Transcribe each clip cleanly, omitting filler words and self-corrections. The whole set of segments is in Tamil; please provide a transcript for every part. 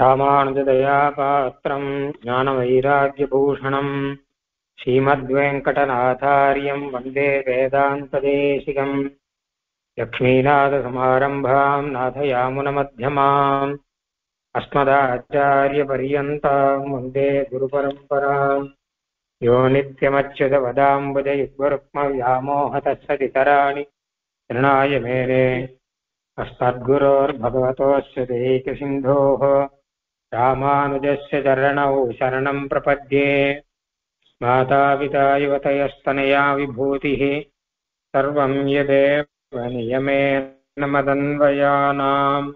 रामानुजदयापात्रं ज्ञानवैराग्यभूषणं श्रीमद्वेङ्कटनाथार्यं वन्दे वेदान्तदेशिकं लक्ष्मीनाथसमारम्भां नाथयामुनमध्यमाम् अस्मदाचार्यपर्यन्तां वन्दे गुरुपरम्परां यो नित्यमच्युतपदाम्बुजयुग्मरुक्मव्यामोहतस्सदितराणि शरणाय मेरे अस्मद्गुरोर्भगवतोऽस्य देहिकसिन्धोः रामानुजस्य चरणौ शरणं प्रपद्ये। मातापिता युवतयस्तनया विभूतिः सर्वं यदेव नियमेन मदन्वयानाम्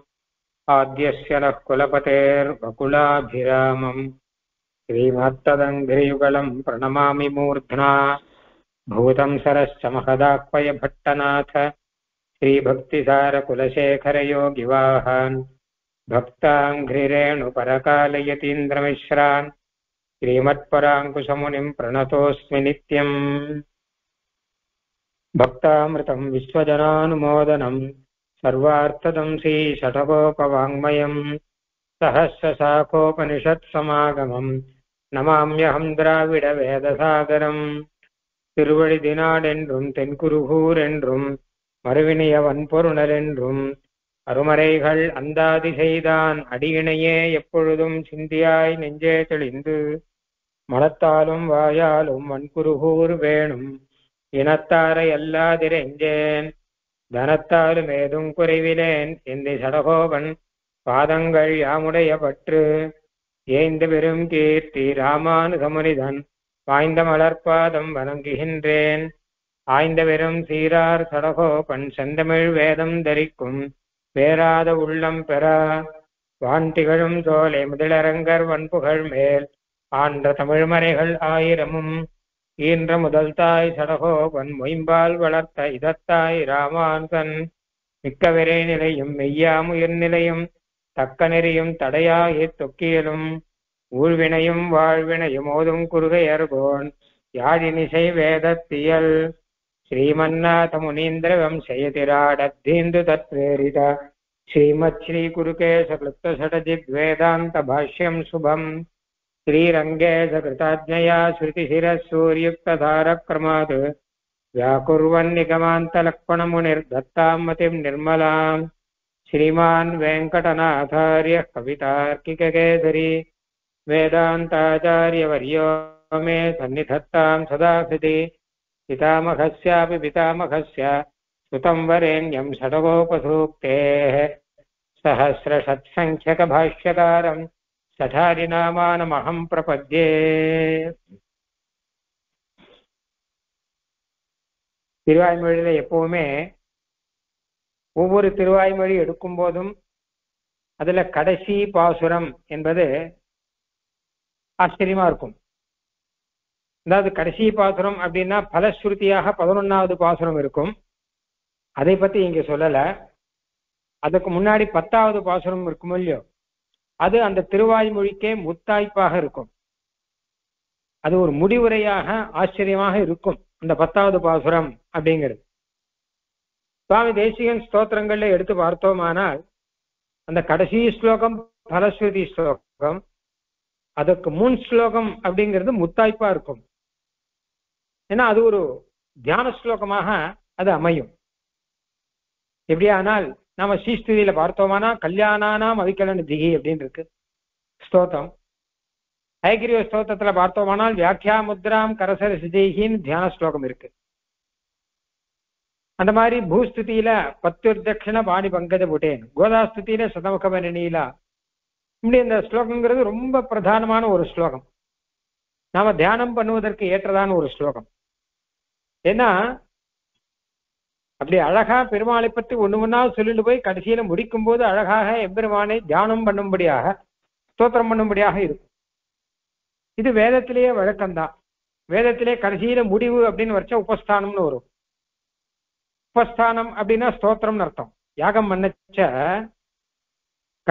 आद्यस्य नः कुलपतेर्वकुलाभिरामं श्रीमत्तदङ्घ्रियुगलं प्रणमामि मूर्ध्ना। भूतं सरश्च महदाक्वय भट्टनाथ श्रीभक्तिसारकुलशेखरयोगिवाहान् भक्ताङ्घ्रिरेणुपरकालयतीन्द्रमिश्रान् श्रीमत्पराङ्कुशमुनिं प्रणतोऽस्मि नित्यम्। भक्तामृतं विश्वजनानुमोदनं सर्वार्थदं श्रीषठकोपवाङ्मयं सहस्रशाखोपनिषत्समागमं नमाम्यहं द्राविडवेदसागरं। திருவழிதினாடென்றும் தென்குருகூரென்றும் மறுவினியவன் பொருணலென்றும் அருமறைகள் அந்தாதி செய்தான் அடியினையே எப்பொழுதும் சிந்தியாய் நெஞ்சே தெளிந்து மனத்தாலும் வாயாலும் வன்குருகூர் வேணும் இனத்தாரை அல்லாதிரெஞ்சேன் தனத்தாலும் ஏதும் குறைவிலேன் எந்தை சடகோபன் பாதங்கள் யாமுடைய பற்று ஏய்ந்த பெரும் கீர்த்தி ராமானுகமுனிதன் வாய்ந்த மலர்பாதம் வணங்குகின்றேன். ஆய்ந்த பெரும் சீரார் சடகோபன் செந்தமிழ் வேதம் தரிக்கும் பேராத உள்ளம் பெறா வான் திகழும் சோலை முதலரங்கர் வன்புகழ் மேல் ஆன்ற தமிழ்மறைகள் ஆயிரமும் ஈன்ற முதல் தாய் சடகோபன் மொயம்பால் வளர்த்த இதத்தாய் ராமான்கன் மிக்க விரை நிலையும் மெய்யாமுயிர் நிலையும் தக்க நெறியும் தடையாகி தொக்கியலும் ஊழ்வினையும் வாழ்வினையும் ஓதும் குறுகையர்கோன் யாழினிசை வேதத்தியல் श्रीमन्नाथमुनीन्द्र वंशयतिराडद्धीन्दु तत्प्रेरिता श्रीमच्छ्रीकुरुकेशक्लुप्तषटजिद्वेदान्तभाष्यं शुभं श्रीरङ्गे सकृताज्ञया श्रुतिशिरःसूर्युक्तधारक्रमात् व्याकुर्वन्निगमान्तलक्ष्मणमुनिर्दत्तां मतिं निर्मलां। श्रीमान् वेङ्कटनाथार्यः कवितार्किककेसरी वेदान्ताचार्यवर्यो मे सन्निधत्तां सदा हृदि। पितामहस्यापि पितामहस्य सुतं वरेण्यं षडगोपसूक्तेः सहस्रषट्सङ्ख्यकभाष्यकारं षठादिनामानमहं प्रपद्ये। திருவாய்மொழியில எப்பவுமே ஒவ்வொரு திருவாய்மொழி எடுக்கும் போதும் அதுல கடைசி பாசுரம் என்பது ஆச்சரியமா இருக்கும். அதாவது கடைசி பாசுரம் அப்படின்னா பலஸ்ருதியாக 11வது பாசுரம் இருக்கும். அதை பத்தி இங்க சொல்லல. அதுக்கு முன்னாடி 10வது பாசுரம் இருக்கும் இல்லையோ, அது அந்த திருவாய்மொழிக்கே முத்தாய்ப்பாக இருக்கும். அது ஒரு முடிவுரையாக ஆச்சரியமாக இருக்கும் அந்த 10வது பாசுரம் அப்படிங்கிறது. சுவாமி தேசிகன் ஸ்தோத்திரங்கள்ல எடுத்து பார்த்தோமானால் அந்த கடைசி ஸ்லோகம் பலஸ்ருதி ஸ்லோகம், அதுக்கு முன் ஸ்லோகம் அப்படிங்கிறது முத்தாய்ப்பா இருக்கும். ஏன்னா அது ஒரு தியான ஸ்லோகமாக அது அமையும். எப்படியானால் நாம ஸ்ரீஸ்துதியில பார்த்தோமானா கல்யாணானாம் அவிக்கலன் திகி அப்படின்னு இருக்கு ஸ்தோத்திரம். ஐகிரிய ஸ்தோத்திரத்துல பார்த்தோமானால் வியாக்கியா முத்ராம் கரசர சிதேகின்னு தியான ஸ்லோகம் இருக்கு. அந்த மாதிரி பூஸ்துதியில பத்துர்தட்சிண பாணி பங்கஜ புட்டேன், கோதாஸ்துதியில சதமுக மணிலா, இப்படி இந்த ஸ்லோகங்கிறது ரொம்ப பிரதானமான ஒரு ஸ்லோகம், நாம தியானம் பண்ணுவதற்கு ஏற்றதான ஒரு ஸ்லோகம். ஏன்னா அப்படி அழகா பெருமாளை பற்றி ஒண்ணு ஒன்னா சொல்லிட்டு போய் கடைசியில முடிக்கும் போது அழகாக எம்பெருமானை தியானம் பண்ணும்படியாக ஸ்தோத்திரம் பண்ணும்படியாக இருக்கும். இது வேதத்திலேயே வழக்கம்தான். வேதத்திலே கடைசியில முடிவு அப்படின்னு வச்சா உபஸ்தானம்னு வரும். உபஸ்தானம் அப்படின்னா ஸ்தோத்திரம்னு அர்த்தம். யாகம் பண்ணச்ச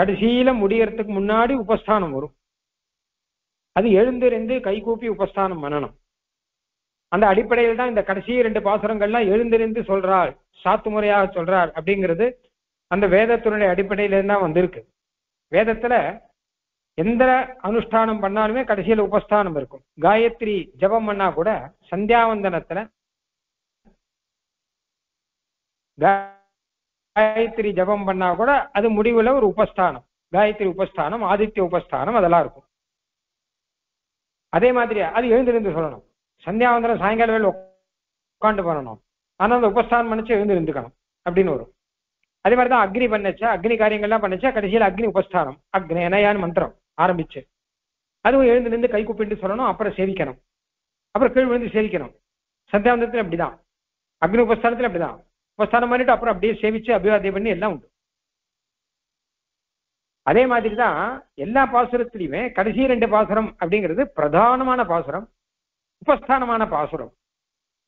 கடைசியில முடியறதுக்கு முன்னாடி உபஸ்தானம் வரும். அது எழுந்திருந்து கைகூப்பி உபஸ்தானம் பண்ணணும். அந்த அடிப்படையில் தான் இந்த கடைசி 2 பாசுரங்கள்லாம் எழுந்திருந்து சொல்றாள், சாத்து முறையாக சொல்றாள் அப்படிங்கிறது அந்த வேதத்தினுடைய அடிப்படையில தான் வந்திருக்கு. வேதத்துல எந்த அனுஷ்டானம் பண்ணாலுமே கடைசியில உபஸ்தானம் இருக்கும். காயத்ரி ஜபம் பண்ணா கூட சந்தியாவந்தனத்துல காயத்ரி ஜபம் பண்ணா கூட அது முடிவுல ஒரு உபஸ்தானம், காயத்ரி உபஸ்தானம், ஆதித்ய உபஸ்தானம் அதெல்லாம் இருக்கும். அதே மாதிரி அது எழுந்திருந்து சொல்லணும். சந்தியாவந்தனம் சாயங்கால வேலை உட்காந்து பண்ணணும், ஆனா அந்த உபஸ்தானம் பண்ணிச்சு எழுந்திருந்துக்கணும் அப்படின்னு வரும். அதே மாதிரிதான் அக்னி பண்ணச்சா, அக்னி காரியங்கள்லாம் பண்ணச்சா கடைசியில் அக்னி உபஸ்தானம், அக்னி எனயான்னு மந்திரம் ஆரம்பிச்சு அதுவும் எழுந்து நின்று கை கூப்பிட்டு சொல்லணும், அப்புறம் சேவிக்கணும், அப்புறம் கீழ் விழுந்து சேவிக்கணும். சந்தியாவந்தத்துல அப்படிதான், அக்னி உபஸ்தானத்துல அப்படிதான், உபஸ்தானம் பண்ணிட்டு அப்புறம் அப்படியே சேவிச்சு அபிவாதிய பண்ணி எல்லாம் உண்டு. அதே மாதிரிதான் எல்லா பாசுரத்திலையுமே கடைசி ரெண்டு பாசுரம் அப்படிங்கிறது பிரதானமான பாசுரம், உபஸ்தானமான பாசுரம்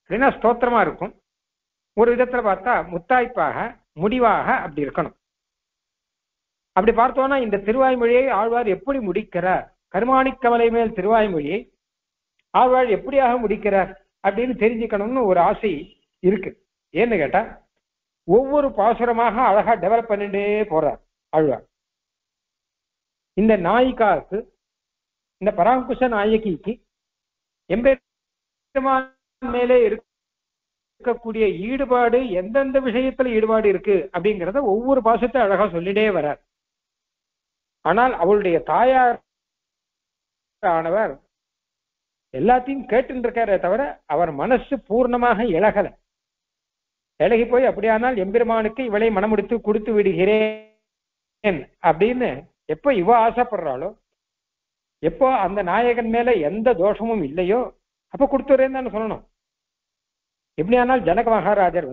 அப்படின்னா ஸ்தோத்திரமா இருக்கும். ஒரு விதத்துல பார்த்தா முத்தாய்ப்பாக முடிவாக அப்படி இருக்கணும். அப்படி பார்த்தோம்னா இந்த திருவாய்மொழியை ஆழ்வார் எப்படி முடிக்கிறார், கருமாணிக்கமலை மேல் திருவாய்மொழியை ஆழ்வார் எப்படியாக முடிக்கிறார் அப்படின்னு தெரிஞ்சுக்கணும்னு ஒரு ஆசை இருக்கு. ஏன்னு கேட்டா ஒவ்வொரு பாசுரமாக அழகா டெவலப் பண்ணிட்டே போறார் ஆழ்வார். இந்த நாயிகாவுக்கு, இந்த பராங்குஷ நாயகிக்கு எம்பெருமான் மேலே இருக்கு இருக்கக்கூடிய ஈடுபாடு, எந்தெந்த விஷயத்துல ஈடுபாடு இருக்கு அப்படிங்கிறத ஒவ்வொரு பாசத்தை அழகா சொல்லிட்டே வரார். ஆனால் அவளுடைய தாயார் ஆனவர் எல்லாத்தையும் கேட்டு இருக்காரே தவிர அவர் மனசு பூர்ணமாக இழகல. இழகி போய் அப்படியானால் எம்பெருமானுக்கு இவளை மனமுடித்து கொடுத்து விடுகிறேன் அப்படின்னு எப்ப இவ ஆசைப்படுறாளோ, எப்போ அந்த நாயகன் மேல எந்த தோஷமும் இல்லையோ அப்ப கொடுத்துறேன்னு தானே சொல்லணும். எப்படியானால் ஜனக மகாராஜர்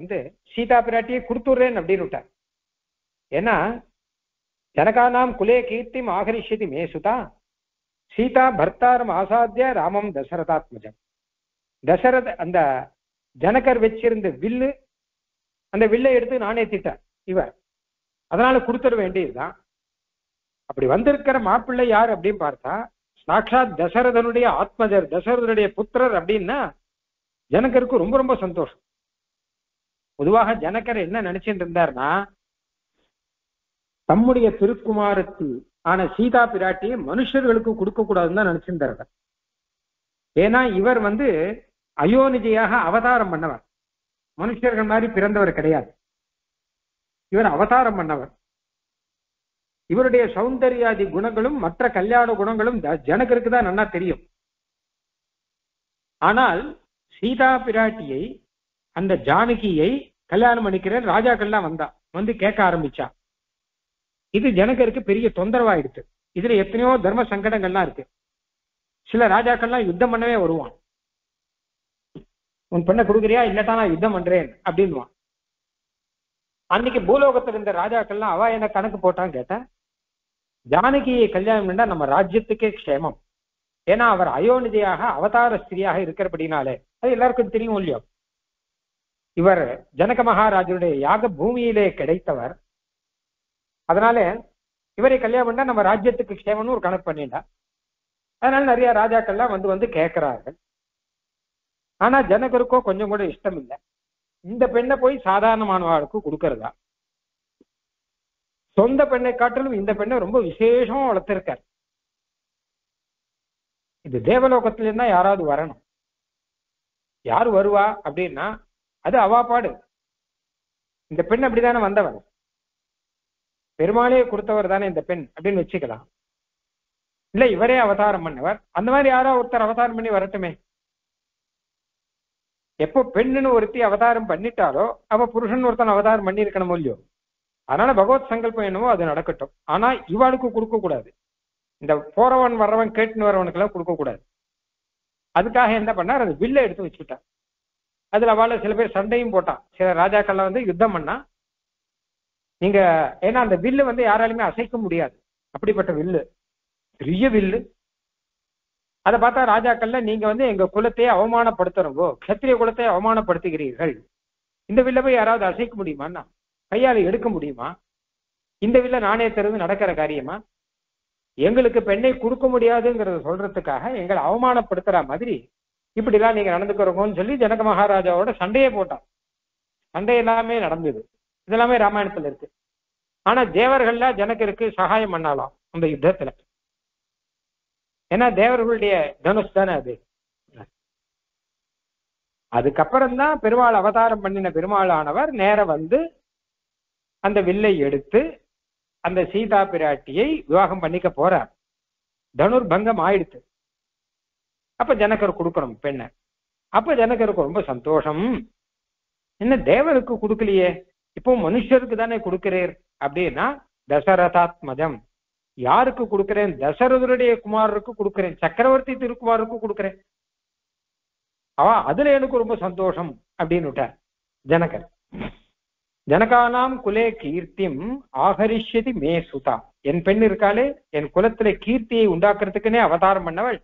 சீதா பிராட்டியை கொடுத்துடுறேன் அப்படின்னு விட்டார். ஏன்னா ஜனகா நாம் குலே கீர்த்தி ஆகரிஷதி மேசுதா சீதா பர்த்தாரம் ஆசாத்திய ராமம் தசரதாத்மஜம். தசரத அந்த ஜனகர் வச்சிருந்த வில்லு, அந்த வில்லை எடுத்து நானே திட்டார் இவர், அதனால கொடுத்துட வேண்டியதுதான். அப்படி வந்திருக்கிற மாப்பிள்ளை யார் அப்படின்னு பார்த்தா சாட்சாத் தசரதனுடைய ஆத்மஜர், தசரதனுடைய புத்திரர் அப்படின்னா ஜனகருக்கு ரொம்ப ரொம்ப சந்தோஷம். பொதுவாக ஜனகர் என்ன நினைச்சிட்டு இருந்தார்னா தம்முடைய திருக்குமாரத்து ஆன சீதா பிராட்டியை மனுஷர்களுக்கு கொடுக்க கூடாதுன்னு தான் நினைச்சிருந்தார். ஏன்னா இவர் அயோனிஜையாக அவதாரம் பண்ணவர், மனுஷர்கள் மாதிரி பிறந்தவர் கிடையாது, இவர் அவதாரம் பண்ணவர். இவருடைய சௌந்தர்யாதி குணங்களும் மற்ற கல்யாண குணங்களும் ஜனகருக்கு தான் நல்லா தெரியும். ஆனால் சீதா பிராட்டியை, அந்த ஜானகியை கல்யாணம் பண்ணிக்கிற ராஜாக்கள்லாம் வந்து கேட்க ஆரம்பிச்சா இது ஜனகருக்கு பெரிய தொந்தரவாயிடுச்சு. இதுல எத்தனையோ தர்ம சங்கடங்கள்லாம் இருக்கு. சில ராஜாக்கள்லாம் யுத்தம் பண்ணவே வருவான், உன் பெண்ணை கொடுக்குறியா இல்லட்டா நான் யுத்தம் பண்றேன் அப்படின்வான். அன்னைக்கு பூலோகத்துல இருந்த ராஜாக்கள்லாம் அவ என்ன கணக்கு போட்டான்னு கேட்டா ஜானகியை கல்யாணம் பண்ணா நம்ம ராஜ்யத்துக்கே க்ஷேமம், ஏன்னா அவர் அயோனிதையாக அவதார ஸ்திரியாக இருக்கிறபடினாலே அது எல்லாருக்கும் தெரியும் இல்லையோ. இவர் ஜனக மகாராஜருடைய யாக பூமியிலே கிடைத்தவர், அதனால இவரை கல்யாணம் பண்ணா நம்ம ராஜ்யத்துக்கு க்ஷேமம்னு ஒரு கணக்கு பண்ணிட்டா. அதனால நிறைய ராஜாக்கள்லாம் வந்து கேட்கிறார்கள். ஆனா ஜனகருக்கோ கொஞ்சம் கூட இஷ்டம் இல்லை, இந்த பெண்ணை போய் சாதாரணமானவாளுக்கு கொடுக்கறதா, சொந்த பெண்ணை காட்டிலும் இந்த பெண்ணை ரொம்ப விசேஷமா வளர்த்திருக்கார். இது தேவலோகத்துல இருந்தா யாராவது வரணும், யார் வருவா அப்படின்னா அது அவாப்பாடு. இந்த பெண் அப்படித்தானே வந்தவர், பெருமாளையே கொடுத்தவர் தானே இந்த பெண் அப்படின்னு வச்சுக்கலாம். இல்ல இவரே அவதாரம் பண்ணவர், அந்த மாதிரி யாரோ ஒருத்தர் அவதாரம் பண்ணி வரட்டுமே. எப்போ பெண்ணுன்னு ஒருத்தி அவதாரம் பண்ணிட்டாரோ அவ புருஷன் ஒருத்தன் அவதாரம் பண்ணி இருக்கணும் இல்லையோ. அதனால பகவத் சங்கல்பம் என்னவோ அது நடக்கட்டும், ஆனா இவாளுக்கு கொடுக்க கூடாது, இந்த போறவன் வர்றவன் கேட்டுன்னு வரவனுக்கெல்லாம் கொடுக்கக்கூடாது. அதுக்காக என்ன பண்ணார், அது வில்லை எடுத்து வச்சுட்டான். அதுல அவளை சில பேர் சண்டையும் போட்டான், சில ராஜாக்கள்லாம் யுத்தம் பண்ணா நீங்க, ஏன்னா அந்த வில்லு யாராலுமே அசைக்க முடியாது, அப்படிப்பட்ட வில்லு, பெரிய வில்லு. அதை பார்த்தா ராஜாக்கள்ல நீங்க எங்க குலத்தையே அவமானப்படுத்துறவோ, க்ஷத்திரிய குலத்தையே அவமானப்படுத்துகிறீர்கள், இந்த வில்ல போய் யாராவது அசைக்க முடியுமான்னா, கையால எடுக்க முடியுமா, இந்த வில்ல நானே தெரிந்து நடக்கிற காரியமா, எங்களுக்கு பெண்ணை கொடுக்க முடியாதுங்கிறத சொல்றதுக்காக எங்களை அவமானப்படுத்துற மாதிரி இப்படிலாம் நீங்க நடந்துக்கிறோங்கன்னு சொல்லி ஜனக மகாராஜாவோட சண்டையே போட்டான். சண்டை எல்லாமே நடந்தது, இதெல்லாமே ராமாயணத்துல இருக்கு. ஆனா தேவர்கள்லாம் ஜனகருக்கு சகாயம் பண்ணலாம் அந்த யுத்தத்துல. ஏன்னா தேவர்களுடைய தனுஷ் தானே அது. அதுக்கப்புறம்தான் பெருமாள் அவதாரம் பண்ணின பெருமாளானவர் நேர வந்து அந்த வில்லை எடுத்து அந்த சீதா பிராட்டியை விவாகம் பண்ணிக்க போறார். தனுர்பங்கம் ஆயிடுத்து. அப்ப ஜனகர் கொடுக்கணும் பெண்ணை. அப்ப ஜனகருக்கு ரொம்ப சந்தோஷம், என்ன தேவருக்கு கொடுக்கலையே, இப்போ மனுஷருக்கு தானே கொடுக்கிறேர் அப்படின்னா தசரதாத்மஜம் யாருக்கு கொடுக்கிறேன், தசரதருடைய குமாரருக்கு கொடுக்கிறேன், சக்கரவர்த்தி திருக்குமாருக்கு கொடுக்கிறேன், அவா அதுல எனக்கு ரொம்ப சந்தோஷம் அப்படின்னு விட்டார் ஜனகர். ஜனகானாம் குலே கீர்த்திம் ஆகரிஷ்யதி மே சுதா, என் பெண் இருக்காளே என் குலத்துல கீர்த்தியை உண்டாக்குறதுக்குன்னே அவதாரம் பண்ணவள்,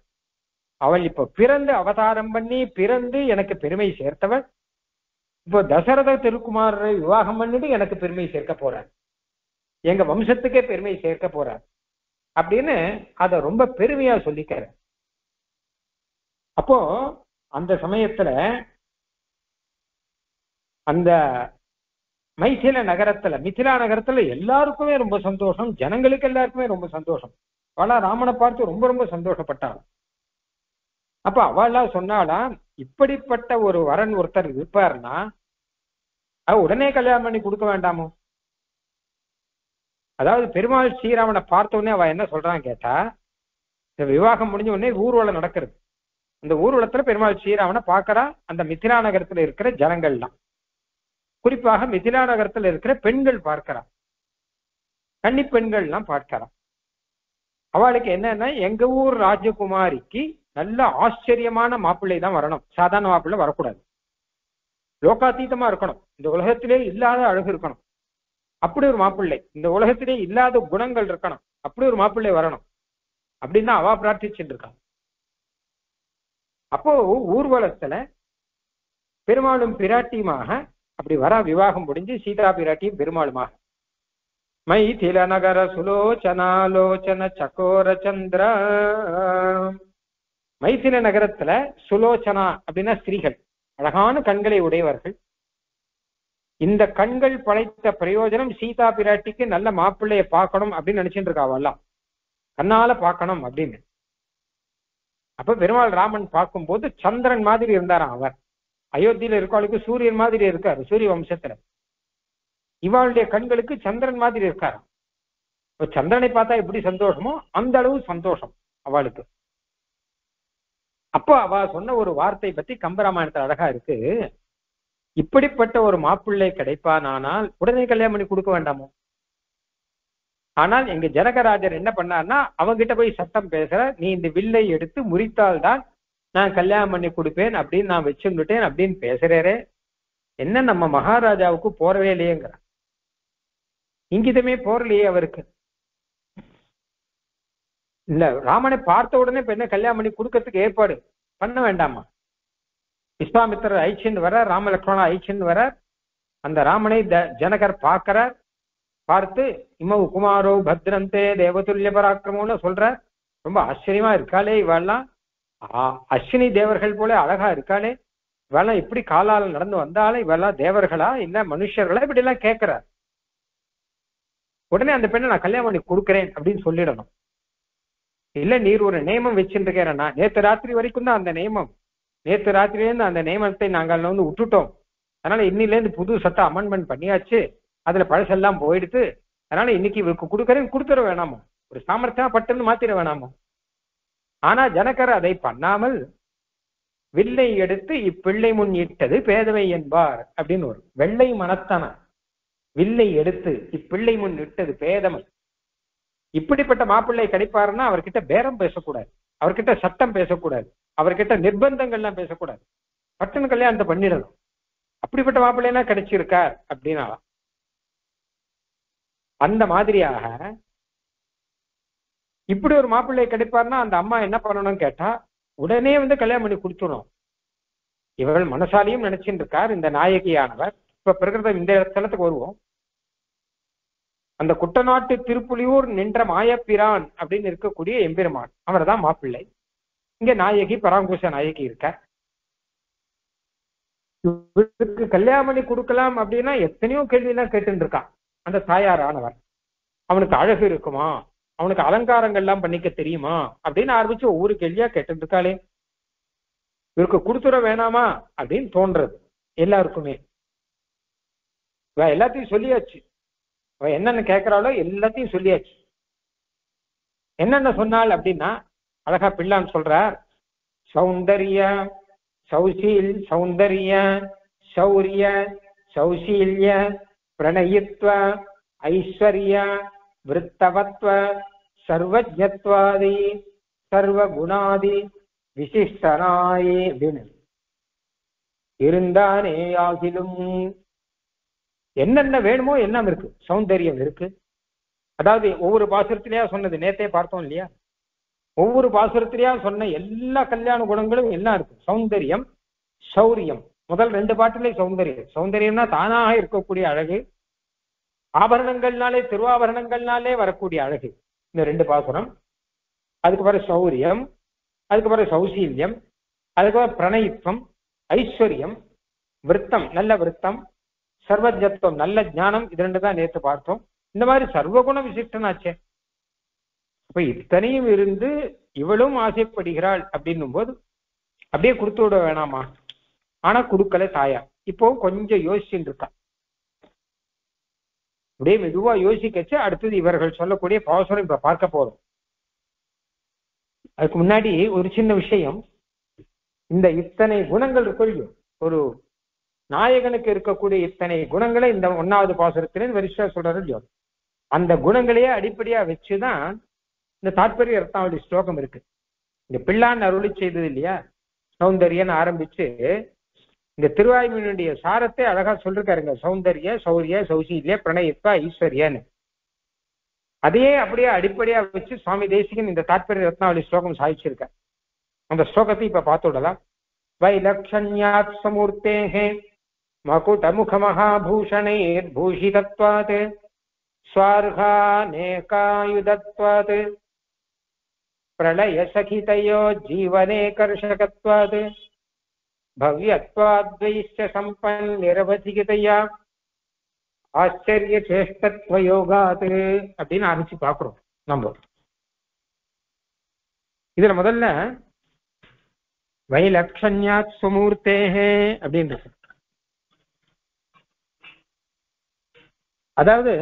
அவள் இப்ப பிறந்து அவதாரம் பண்ணி பிறந்து எனக்கு பெருமை சேர்த்தவள், இப்போ தசரத திருக்குமாரை விவாகம் பண்ணிட்டு எனக்கு பெருமை சேர்க்க போறார், எங்க வம்சத்துக்கே பெருமை சேர்க்க போறார் அப்படின்னு அதை ரொம்ப பெருமையா சொல்லிக்கிற. அப்போ அந்த சமயத்துல அந்த மைசில நகரத்துல மிதிலா நகரத்துல எல்லாருக்குமே ரொம்ப சந்தோஷம், ஜனங்களுக்கு எல்லாருக்குமே ரொம்ப சந்தோஷம். அவளா ராமனை பார்த்து ரொம்ப ரொம்ப சந்தோஷப்பட்டாள். அப்ப அவளா சொன்னாலாம், இப்படிப்பட்ட ஒரு வரன் ஒருத்தர் இருப்பாருன்னா உடனே கல்யாணம் பண்ணி கொடுக்க வேண்டாமோ. அதாவது பெருமாள் ஸ்ரீராமனை பார்த்த உடனே அவ என்ன சொல்றான்னு கேட்டா, இந்த விவாகம் முடிஞ்ச உடனே ஊர்வலம் நடக்கிறது, அந்த ஊர்வலத்துல பெருமாள் ஸ்ரீராமனை பாக்குறா அந்த மிதிலா நகரத்துல இருக்கிற ஜனங்கள்லாம், குறிப்பாக மிதிலா நகரத்துல இருக்கிற பெண்கள் பார்க்கிறா, கன்னி பெண்கள்லாம் பார்க்கிறா. அவளுக்கு என்னன்னா எங்க ஊர் ராஜகுமாரிக்கு நல்ல ஆச்சரியமான மாப்பிள்ளை தான் வரணும், சாதாரண மாப்பிள்ளை வரக்கூடாது, லோகாத்தீதமா இருக்கணும், இந்த உலகத்திலே இல்லாத அழகு இருக்கணும், அப்படி ஒரு மாப்பிள்ளை, இந்த உலகத்திலே இல்லாத குணங்கள் இருக்கணும், அப்படி ஒரு மாப்பிள்ளை வரணும் அப்படின்னு தான் அவ பிரார்த்திச்சுட்டு இருக்காங்க. அப்போ ஊர்வலத்துல பெருமாளும் பிராட்டியுமாக அப்படி வர, விவாகம் முடிஞ்சு சீதா பிராட்டியும் பெருமாளுமாக. மை தில நகர சுலோச்சனாலோச்சன சக்கோர சந்திர, மைசில நகரத்துல சுலோச்சனா அப்படின்னா ஸ்திரீகள், அழகான கண்களை உடையவர்கள். இந்த கண்கள் படைத்த பிரயோஜனம் சீதா பிராட்டிக்கு நல்ல மாப்பிள்ளைய பார்க்கணும் அப்படின்னு நினைச்சிட்டு இருக்காவெல்லாம், கண்ணால பார்க்கணும் அப்படின்னு. அப்ப பெருமாள் ராமன் பார்க்கும்போது சந்திரன் மாதிரி இருந்தாராம் அவர், அயோத்தியில இருக்கவளுக்கு சூரியன் மாதிரி இருக்காரு, சூரிய வம்சத்துல இவளுடைய கண்களுக்கு சந்திரன் மாதிரி இருக்காராம். இப்போ சந்திரனை பார்த்தா எப்படி சந்தோஷமோ அந்த அளவு சந்தோஷம் அவளுக்கு. அப்போ அவ சொன்ன ஒரு வார்த்தை பத்தி கம்பராமாயணத்துல அழகா இருக்கு, இப்படிப்பட்ட ஒரு மாப்பிள்ளை கிடைப்பான், ஆனால் உடனே கல்யாணம் பண்ணி கொடுக்க வேண்டாமோ. ஆனால் எங்க ஜனகராஜர் என்ன பண்ணார்னா அவங்கிட்ட போய் சத்தம் பேசுற, நீ இந்த வில்லை எடுத்து முறித்தால் தான் நான் கல்யாணம் பண்ணி கொடுப்பேன் அப்படின்னு நான் வச்சுட்டேன் அப்படின்னு பேசுறேரே, என்ன நம்ம மகாராஜாவுக்கு போறவே இல்லையேங்கிற இங்கிதமே போறலையே அவருக்கு. இல்ல ராமனை பார்த்த உடனே இப்ப என்ன கல்யாணம் பண்ணி கொடுக்கறதுக்கு ஏற்பாடு பண்ண வேண்டாமா. விஸ்வாமித்திரர் ஐச்சின்னு வர, ராம லக்ஷ்மணா ஐச்சின்னு வர, அந்த ராமனை ஜனகர் பார்க்கிறார், பார்த்து இமவு குமாரோ பத்ரந்தே தேவதுல்ய பராக்கிரமம்னு சொல்றார். ரொம்ப ஆச்சரியமா இருக்காளே இவெல்லாம், அஸ்வினி தேவர்கள் போல அழகா இருக்காளே இவெல்லாம், இப்படி காலால் நடந்து வந்தாலும் இவெல்லாம் தேவர்களா இல்ல மனுஷர்களா இப்படி எல்லாம் கேட்கிறார். உடனே அந்த பெண்ணை நான் கல்யாணம் பண்ணி கொடுக்குறேன் அப்படின்னு சொல்லிடணும். இல்ல நீர் ஒரு நியமம் வச்சுருக்கேன்னா, நேற்று ராத்திரி வரைக்கும் தான் அந்த நியமம், நேற்று ராத்திரிலேருந்து அந்த நியமனத்தை நாங்கள் வந்து விட்டுட்டோம், அதனால இன்னிலேருந்து புது சட்டம் அமெண்ட்மெண்ட் பண்ணியாச்சு, அதுல பழசெல்லாம் போயிடுத்து, அதனால இன்னைக்கு இவருக்கு கொடுக்குறேன், கொடுத்துட வேணாமோ, ஒரு சாமர்த்தியமா பட்டுன்னு மாத்திட வேணாமோ. ஆனா ஜனகர் அதை பண்ணாமல் வில்லை எடுத்து இப்பிள்ளை முன் இட்டது பேதவை என்பார் அப்படின்னு ஒரு வெள்ளை மனத்தன, வில்லை எடுத்து இப்பிள்ளை முன் இட்டது பேதமை. இப்படிப்பட்ட மாப்பிள்ளை கிடைப்பாருன்னா அவர்கிட்ட பேரம் பேசக்கூடாது, அவர்கிட்ட சட்டம் பேசக்கூடாது, அவர்கிட்ட நிர்பந்தங்கள்லாம் பேசக்கூடாது, பட்டன் கல்யாணத்தை பண்ணிடணும், அப்படிப்பட்ட மாப்பிள்ளைனா கிடைச்சிருக்கார் அப்படின்னா. அந்த மாதிரியாக இப்படி ஒரு மாப்பிள்ளை கிடைப்பாருன்னா அந்த அம்மா என்ன பண்ணணும்னு கேட்டா, உடனே வந்து கல்யாணம் பண்ணி கொடுத்துடணும். இவர்கள் மனசாலையும் நினைச்சுட்டு இருக்கார் இந்த நாயகியானவர். இப்ப பிரகிருதம் இந்த இடத்துலத்துக்கு வருவோம். அந்த குட்டநாட்டு திருப்புலியூர் நின்ற மாயப்பிரான் அப்படின்னு இருக்கக்கூடிய எம்பெருமான் அவர் தான் மாப்பிள்ளை. இங்க நாயகி பராங்கூச நாயகி இருக்கார். இவருக்கு கல்யாணம் பண்ணி கொடுக்கலாம் அப்படின்னா எத்தனையோ கேள்வி எல்லாம் கேட்டுருக்கான் அந்த தாயார் ஆனவர். அவனுக்கு அழகு இருக்குமா, அவனுக்கு அலங்காரங்கள்லாம் பண்ணிக்க தெரியுமா அப்படின்னு ஆரம்பிச்சு ஒவ்வொரு கேள்வியா கேட்டுட்டு இருக்காளே, இவருக்கு கொடுத்துட வேணாமா அப்படின்னு தோன்றது எல்லாருக்குமே. இவ எல்லாத்தையும் சொல்லியாச்சு, இவ என்னென்ன கேட்கிறாளோ எல்லாத்தையும் சொல்லியாச்சு. என்னென்ன சொன்னாள் அப்படின்னா, அழகா பிள்ளான்னு சொல்றார், சௌந்தர்ய சௌசீல் சௌந்தர்ய சௌரிய சௌசீல்ய பிரணயித்வ ஐஸ்வர்ய விருத்தவத்வ சர்வஜத்வாதி சர்வகுணாதி விசிஷ்டனாயே அப்படின்னு இருந்தானே ஆகிலும் என்னென்ன வேணுமோ எல்லாம் இருக்கு, சௌந்தரியம் இருக்கு. அதாவது ஒவ்வொரு பாசுரத்திலேயா சொன்னது, நேத்தே பார்த்தோம் இல்லையா, ஒவ்வொரு பாசுரத்திலேயா சொன்ன எல்லா கல்யாண குணங்களும் எல்லாம் இருக்கு. சௌந்தரியம் சௌரியம், முதல் ரெண்டு பாட்டிலே சௌந்தரியம். சௌந்தரியம்னா தானாக இருக்கக்கூடிய அழகு, ஆபரணங்கள்னாலே திருவாபரணங்கள்னாலே வரக்கூடிய அழகு, இந்த ரெண்டு பாசுரம். அதுக்கு பிறகு சௌரியம், அதுக்கு பிறகு சௌசீல்யம், அதுக்கப்புறம் பிரணயித்வம் ஐஸ்வர்யம், விருத்தம் நல்ல விருத்தம், சர்வஜத்துவம் நல்ல ஞானம். இது ரெண்டு தான் நேற்று பார்த்தோம். இந்த மாதிரி சர்வகுண விசிஷ்டனாச்சே. அப்ப இத்தனையும் இருந்து இவளும் ஆசைப்படுகிறாள் அப்படின்னும் போது அப்படியே கொடுத்து விட வேணாமா? ஆனா கொடுக்கல தாயா. இப்போ கொஞ்சம் யோசிச்சுட்டு இருக்கா, அப்படியே மெதுவா யோசிக்கச்சு. அடுத்தது இவர்கள் சொல்லக்கூடிய பாசுரம் இப்ப பார்க்க போறோம். அதுக்கு முன்னாடி ஒரு சின்ன விஷயம், இந்த இத்தனை குணங்கள் கொள்ளும் ஒரு நாயகனுக்கு இருக்கக்கூடிய இத்தனை குணங்களை இந்த 1வது பாசுரத்திலேருந்து வரிசையா சொல்றது. அந்த குணங்களையே அடிப்படையா வச்சுதான் இந்த தாற்பரிய ரத்னாவளி ஸ்லோகம் இருக்கு. இந்த பிள்ளான் அருளி செய்தது இல்லையா, சௌந்தரியன்னு ஆரம்பிச்சு இந்த திருவாய்மொழியுடைய சாரத்தை அழகா சொல்லிருக்காருங்க. சௌந்தரிய சௌரிய சௌசீல்ய பிரணயித்வ ஐஸ்வர்யன்னு அதையே அப்படியே அடிப்படையா வச்சு சுவாமி தேசிகன் இந்த தாற்பரிய ரத்னாவளி ஸ்லோகம் சாதிச்சிருக்கார். அந்த ஸ்லோகத்தை இப்ப பார்த்து விடலாம். வைலக்ஷண்யாத் சமூர்த்தேஹே மகுடமுக மகாபூஷணேர் பூஷிதத்வாத் ஸ்வார்காநேகாயுதத்வாத் பிரளய சகிதயோ ஜீவனே கர்ஷகத்வாத் பவ்யத்வாத்வைஷ்ச சம்பன் நிரவசிகிதயா ஆச்சரிய சேஷ்டத்வ யோகாத் அப்படின்னு ஆரம்பிச்சு பார்க்கிறோம். நம்ம இதுல முதல்ல வைலக்ஷண்யாத் சுமூர்த்தேஹே அப்படின்னு இருக்கு. அதாவது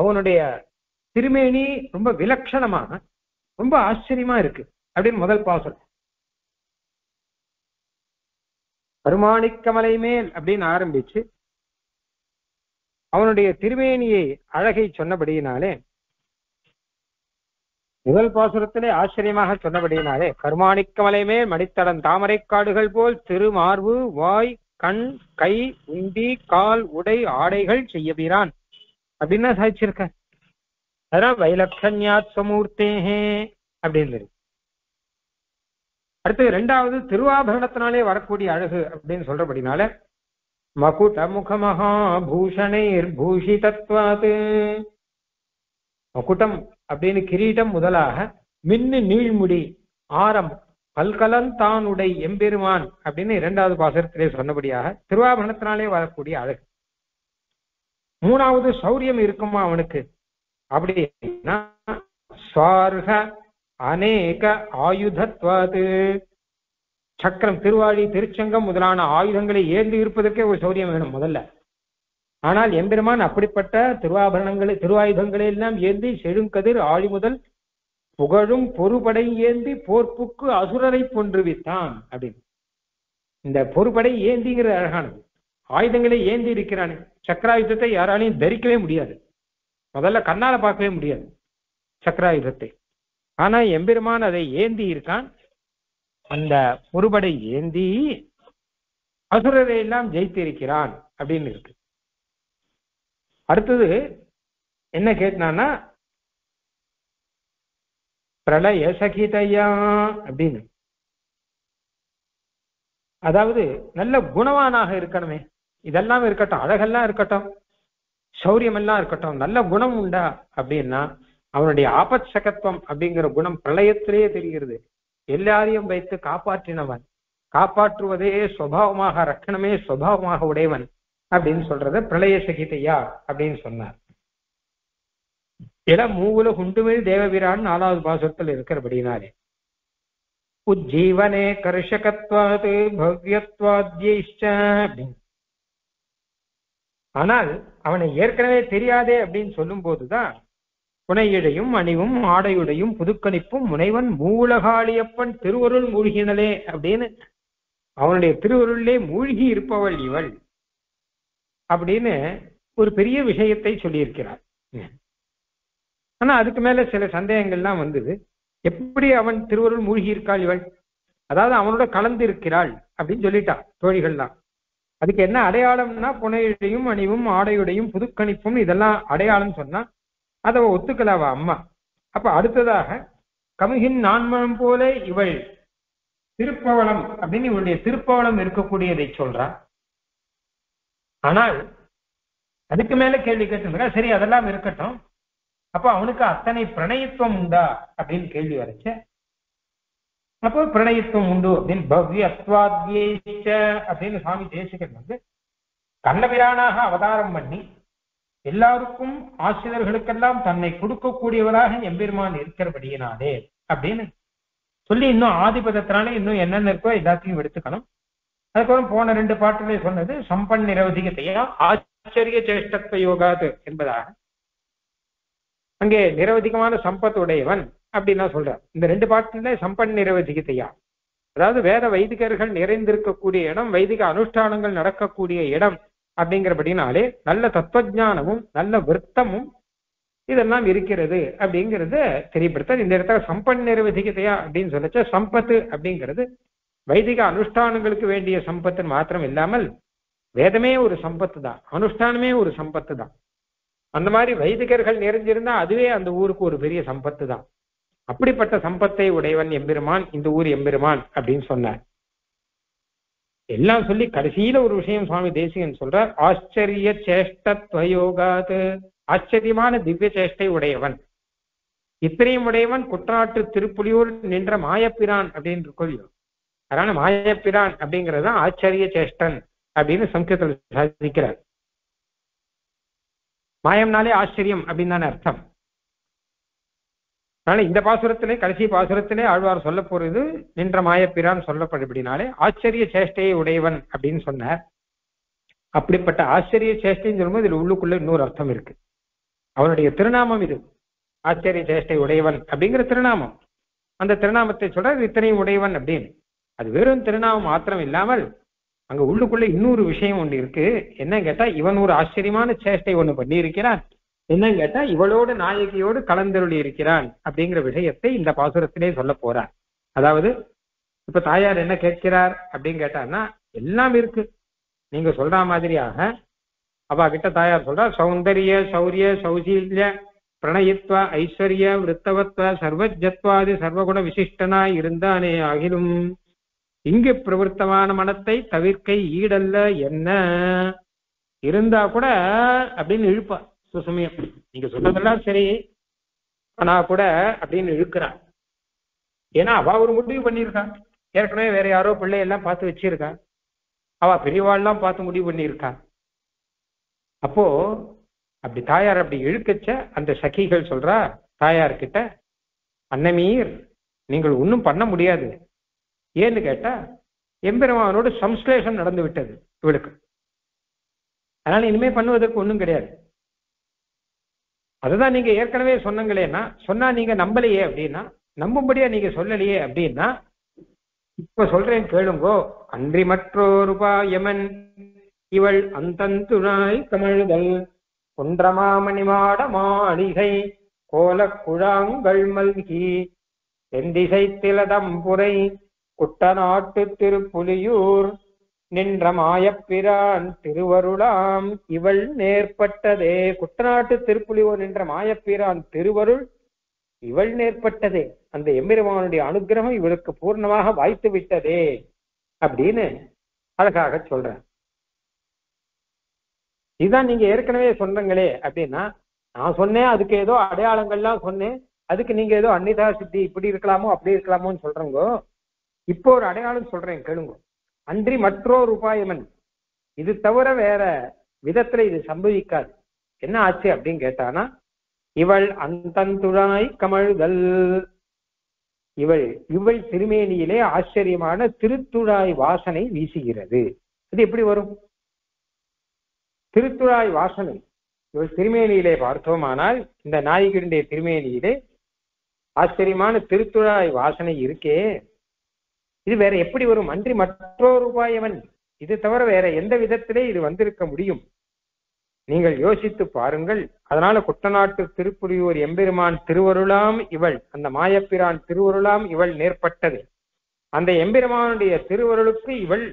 அவனுடைய திருமேனி ரொம்ப விலட்சணமா ரொம்ப ஆச்சரியமா இருக்கு அப்படின்னு முதல் பாசுரம். கருமாணிக்கமலை மேல் அப்படின்னு ஆரம்பிச்சு அவனுடைய திருமேனியை அழகை சொன்னபடியினாலே முதல் பாசுரத்திலே ஆச்சரியமாக சொன்னபடியினாலே கருமாணிக்கமலை மேல் மடித்தடம் தாமரை காடுகள் போல் திருமார்பு வாய் கண் கை உந்தி கால் உடை ஆடைகள் செய்யபிரான் அப்படின்னா சாதிச்சிருக்க. அதனால வைலக்ஷண்யாத் சமூர்த்தேஹே அப்படின்னு இருக்கு. அடுத்து 2வது திருவாபரணத்தினாலே வரக்கூடிய அழகு அப்படின்னு சொல்றபடினால மகுடமுக மகாபூஷணேர் பூஷிதத்வாத். மகுடம் அப்படின்னு கிரீடம் முதலாக மின்னு நீழ்முடி ஆரம் பல்கலந்தான் உடை எம்பெருமான் அப்படின்னு 2வது பாசுரத்திலே சொன்னபடியாக திருவாபரணத்தினாலே வரக்கூடிய அழகு. 3வது சௌரியம் இருக்குமா அவனுக்கு அப்படின்னா ஸ்வார்க அநேக ஆயுதத்வாது. சக்கரம் திருவாழி திருச்சங்கம் முதலான ஆயுதங்களை ஏந்தி இருப்பதற்கே ஒரு சௌரியம் வேணும் முதல்ல. ஆனால் எம்பெருமான் அப்படிப்பட்ட திருவாபரணங்களை திருவாயுதங்களை எல்லாம் ஏந்தி செழுங்கதிர் ஆழி முதல் புகழும் பொறுபடை ஏந்தி போர்ப்புக்கு அசுரரை கொன்றுவித்தான் அப்படின்னு. இந்த பொறுபடை ஏந்திங்கிற அழகானது, ஆயுதங்களை ஏந்தி இருக்கிறானே. சக்கராயுதத்தை யாராலையும் தரிக்கவே முடியாது, முதல்ல கண்ணால பார்க்கவே முடியாது சக்கராயுதத்தை. ஆனா எம்பெருமான் அதை ஏந்தி இருக்கான். அந்த பொறுபடை ஏந்தி அசுரரை எல்லாம் ஜெயித்திருக்கிறான் அப்படின்னு இருக்கு. அடுத்தது என்ன கேட்டானா பிரளய சகிதையா அப்படின்னு, அதாவது நல்ல குணவானாக இருக்கணுமே. இதெல்லாம் இருக்கட்டும், அழகெல்லாம் இருக்கட்டும், சௌரியம் எல்லாம் இருக்கட்டும், நல்ல குணம் உண்டா அப்படின்னா அவனுடைய ஆபத்சகத்துவம் அப்படிங்கிற குணம் பிரளயத்திலேயே தெரிகிறது. எல்லாரையும் வைத்து காப்பாற்றினவன், காப்பாற்றுவதே சுபாவமாக, ரட்சணமே சுபாவமாக உடையவன் அப்படின்னு சொல்றத பிரளய சகிதையா அப்படின்னு சொன்னார். ஏனா மூவுல குண்டுமே தேவவீரான் நாலாவது பாசுரத்தில் இருக்கிறபடினாலே உஜ்ஜீவனே கர்ஷகத்வாத் பவ்யத்வாத்யைஷ்ச அப்படி. ஆனால் அவனை ஏற்கனவே தெரியாதே அப்படின்னு சொல்லும் போதுதான் புனையிடையும் அணிவும் ஆடையுடையும் புதுக்கணிப்பும் முனைவன் மூலகாளியப்பன் திருவருள் மூழ்கினலே அப்படின்னு அவனுடைய திருவருளே மூழ்கி இருப்பவள் இவள் அப்படின்னு ஒரு பெரிய விஷயத்தை சொல்லியிருக்கிறார். ஆனா அதுக்கு மேல சில சந்தேகங்கள்லாம் வந்தது. எப்படி அவன் திருவருள் மூழ்கி இருக்காள் இவள், அதாவது அவனோட கலந்து இருக்கிறாள் அப்படின்னு சொல்லிட்டான் தோழிகள்லாம். அதுக்கு என்ன அடையாளம்னா புனையிடையும் அணிவும் ஆடையுடையும் புதுக்கணிப்பும் இதெல்லாம் அடையாளம் சொன்னா அதை ஒத்துக்கலாவா அம்மா? அப்ப அடுத்ததாக கமுகின் நான்மனம் போல இவள் திருப்பவளம் அப்படின்னு இவளுடைய திருப்பவளம் இருக்கக்கூடியதை சொல்றான். ஆனால் அதுக்கு மேல கேள்வி கேட்டிருந்தா சரி அதெல்லாம் இருக்கட்டும், அப்போ அவனுக்கு அத்தனை பிரணயத்துவம் உண்டா அப்படின்னு கேள்வி வரைச்ச. அப்போ பிரணயத்துவம் உண்டு அப்படின்னு பவ்ய அத்வாத்யேச்ச அப்படின்னு சுவாமி தேசிகன் வந்து கண்ணபிரானாக அவதாரம் பண்ணி எல்லாருக்கும் ஆசிரியர்களுக்கெல்லாம் தன்னை கொடுக்கக்கூடியவராக எம்பெருமான் இருக்கிறபடியினாலே அப்படின்னு சொல்லி இன்னும் ஆதிபதத்தினாலே இன்னும் என்னென்ன இருக்கோ எல்லாத்தையும் எடுத்துக்கணும். அதுக்கப்புறம் போன 2 பாட்டுகளே சொன்னது சம்பன் நிரவதிகத்தையா ஆச்சரிய சேஷ்டத்வ யோகாது என்பதாக அங்கே நிரவதிகமான சம்பத் உடையவன் அப்படின்னா சொல்றார். இந்த 2 பாட்டுல சம்பன் நிரவதிகத்தையா அதாவது வேத வைதிகர்கள் நிறைந்திருக்கக்கூடிய இடம், வைதிக அனுஷ்டானங்கள் நடக்கக்கூடிய இடம் அப்படிங்கிறபடினாலே நல்ல தத்துவஜானமும் நல்ல விருத்தமும் இதெல்லாம் இருக்கிறது அப்படிங்கிறத தெரியப்படுத்த இந்த இடத்துல சம்பன் நிரவதிகதையா அப்படின்னு சொல்லச்சா சம்பத்து அப்படிங்கிறது வைதிக அனுஷ்டானங்களுக்கு வேண்டிய சம்பத்து மாத்திரம் இல்லாமல் வேதமே ஒரு சம்பத்து தான், அனுஷ்டானமே ஒரு சம்பத்து தான். அந்த மாதிரி வைதிகர்கள் நிறைஞ்சிருந்தா அதுவே அந்த ஊருக்கு ஒரு பெரிய சம்பத்து தான். அப்படிப்பட்ட சம்பத்தை உடையவன் எம்பெருமான், இந்த ஊர் எம்பெருமான் அப்படின்னு சொன்னார். எல்லாம் சொல்லி கடைசியில ஒரு விஷயம் சுவாமி தேசிகன் சொல்றார், ஆச்சரிய சேஷ்டத்வயோகாது ஆச்சரியமான திவ்ய சேஷ்டை உடையவன். இத்தனையும் உடையவன் குற்றாற்று திருப்புலியூர் நின்ற மாயப்பிரான் அப்படின்னு இருக்கொள்ளியோ, அதனால மாயப்பிரான் அப்படிங்கிறதுதான் ஆச்சரிய சேஷ்டன் அப்படின்னு சம்ஸ்கிருதத்தில் சாதிக்கிறார். மாயம்னாலே ஆச்சரியம் அப்படின்னு தானே அர்த்தம். அதனால இந்த பாசுரத்திலே கடைசி பாசுரத்திலே ஆழ்வார் சொல்ல போறது நின்ற மாயப்பிரான் சொல்லப்படுபடினாலே ஆச்சரிய சேஷ்டையை உடையவன் அப்படின்னு சொன்னார். அப்படிப்பட்ட ஆச்சரிய சேஷ்டைன்னு சொல்லும்போது இதுல உள்ளுக்குள்ள இன்னொரு அர்த்தம் இருக்கு. அவனுடைய திருநாமம் இது ஆச்சரிய சேஷ்டை உடையவன் அப்படிங்கிற திருநாமம். அந்த திருநாமத்தை சொல்ற இத்தனை உடையவன் அப்படின்னு அது வெறும் திருநாமம் மாத்திரம் இல்லாமல் அங்க உள்ளுக்குள்ள இன்னொரு விஷயம் ஒண்ணு இருக்கு. என்னன்னு கேட்டா இவன் ஒரு ஆச்சரியமான சேஷ்டை ஒண்ணு பண்ணி இருக்கிறான், என்னன்னு கேட்டா இவளோடு நாயகியோடு கலந்தருளி இருக்கிறான் அப்படிங்கிற விஷயத்தை இந்த பாசுரத்திலே சொல்ல போறான். அதாவது இப்ப தாயார் என்ன கேட்கிறார் அப்படின்னு கேட்டான்னா எல்லாம் இருக்கு நீங்க சொல்ற மாதிரியாக அவ கிட்ட தாயார் சொல்ற சௌந்தரிய சௌரிய சௌசீல்ய பிரணயத்வ ஐஸ்வர்ய விருத்தவத்வ சர்வஜத்வாதி சர்வகுண விசிஷ்டனாய் இருந்தானே ஆகிலும் இங்கு பிரவர்த்தமான மனத்தை தவிர்க்கை ஈடல்ல என்ன இருந்தா கூட அப்படின்னு இழுப்பா சுசமயம். நீங்க சொல்றதெல்லாம் சரி ஆனா கூட அப்படின்னு இழுக்கிறான். ஏன்னா அவ ஒரு முடிவு பண்ணியிருக்கான், ஏற்கனவே வேற யாரோ பிள்ளையெல்லாம் பார்த்து வச்சிருக்கான், அவ பெரியவாள்லாம் பார்த்து முடிவு பண்ணியிருக்கான். அப்போ அப்படி தாயார் அப்படி இழுக்கச்ச அந்த சகிகள் சொல்றா தாயார்கிட்ட, அன்னமீர் நீங்கள் ஒன்றும் பண்ண முடியாது. ஏன்னு கேட்டா எம்பெருமானோடு சம்ஸ்லேஷம் நடந்து விட்டது இவளுக்கு, அதனால இனிமே பண்ணுவதற்கு ஒன்றும் கிடையாது. அதுதான் நீங்க ஏற்கனவே சொன்னீங்களேன்னா சொன்னா நீங்க நம்பலையே அப்படின்னா நம்பும்படியா நீங்க சொல்லலையே அப்படின்னா இப்ப சொல்றேன் கேளுங்கோ. அன்றி மற்றோரு பாயமன் இவள் அந்தந்துணாய் கமழுதல் குன்றமாமணி மாட மாளிகை கோலக்குழாங்கள் மல்கி தென்திசை திலதம்புரை குட்டநாட்டு திருப்புலியூர் நின்ற மாயப்பிரான் திருவருளாம் இவள் நேர்பட்டதே. குட்டநாட்டு திருப்புலியூர் நின்ற மாயப்பிரான் திருவருள் இவள் நேர்பட்டதே, அந்த எம்பெருமானுடைய அனுகிரகம் இவளுக்கு பூர்ணமாக வாய்த்து விட்டதே அப்படின்னு அழகாக சொல்றேன். இதுதான் நீங்க ஏற்கனவே சொன்னீங்களே அப்படின்னா நான் சொன்னேன், அதுக்கு ஏதோ அடையாளங்கள்லாம் சொன்னேன், அதுக்கு நீங்க ஏதோ அன்னிதா சித்தி இப்படி இருக்கலாமோ அப்படி இருக்கலாமோன்னு சொல்றங்கோ. இப்போ ஒரு அடையாளம் சொல்றேன் கேளுங்க. அன்றி மற்றோர் உபாயமன், இது தவிர வேற விதத்துல இது சம்பவிக்காது. என்ன ஆச்சு அப்படின்னு கேட்டானா இவள் அந்தந்துழாய் கமழுதல். இவள் திருமேனியிலே ஆச்சரியமான திருத்துழாய் வாசனை வீசுகிறது. அது எப்படி வரும்? திருத்துழாய் வாசனை இவள் திருமேனியிலே பார்த்தோமானால், இந்த நாயகியுடைய திருமேனியிலே ஆச்சரியமான திருத்துழாய் வாசனை இருக்கே, இது வேற எப்படி வரும்? அன்றி மற்றொரு உபாயவன். இது தவிர வேற எந்த விதத்திலே இது வந்திருக்க முடியும்? நீங்கள் யோசித்து பாருங்கள். அதனால குட்டநாட்டு திருப்புலியூர் எம்பெருமான் திருவருளாம் இவள், அந்த மாயப்பிரான் திருவருளாம் இவள் நேர்பட்டது. அந்த எம்பெருமானுடைய திருவருளுக்கு இவள்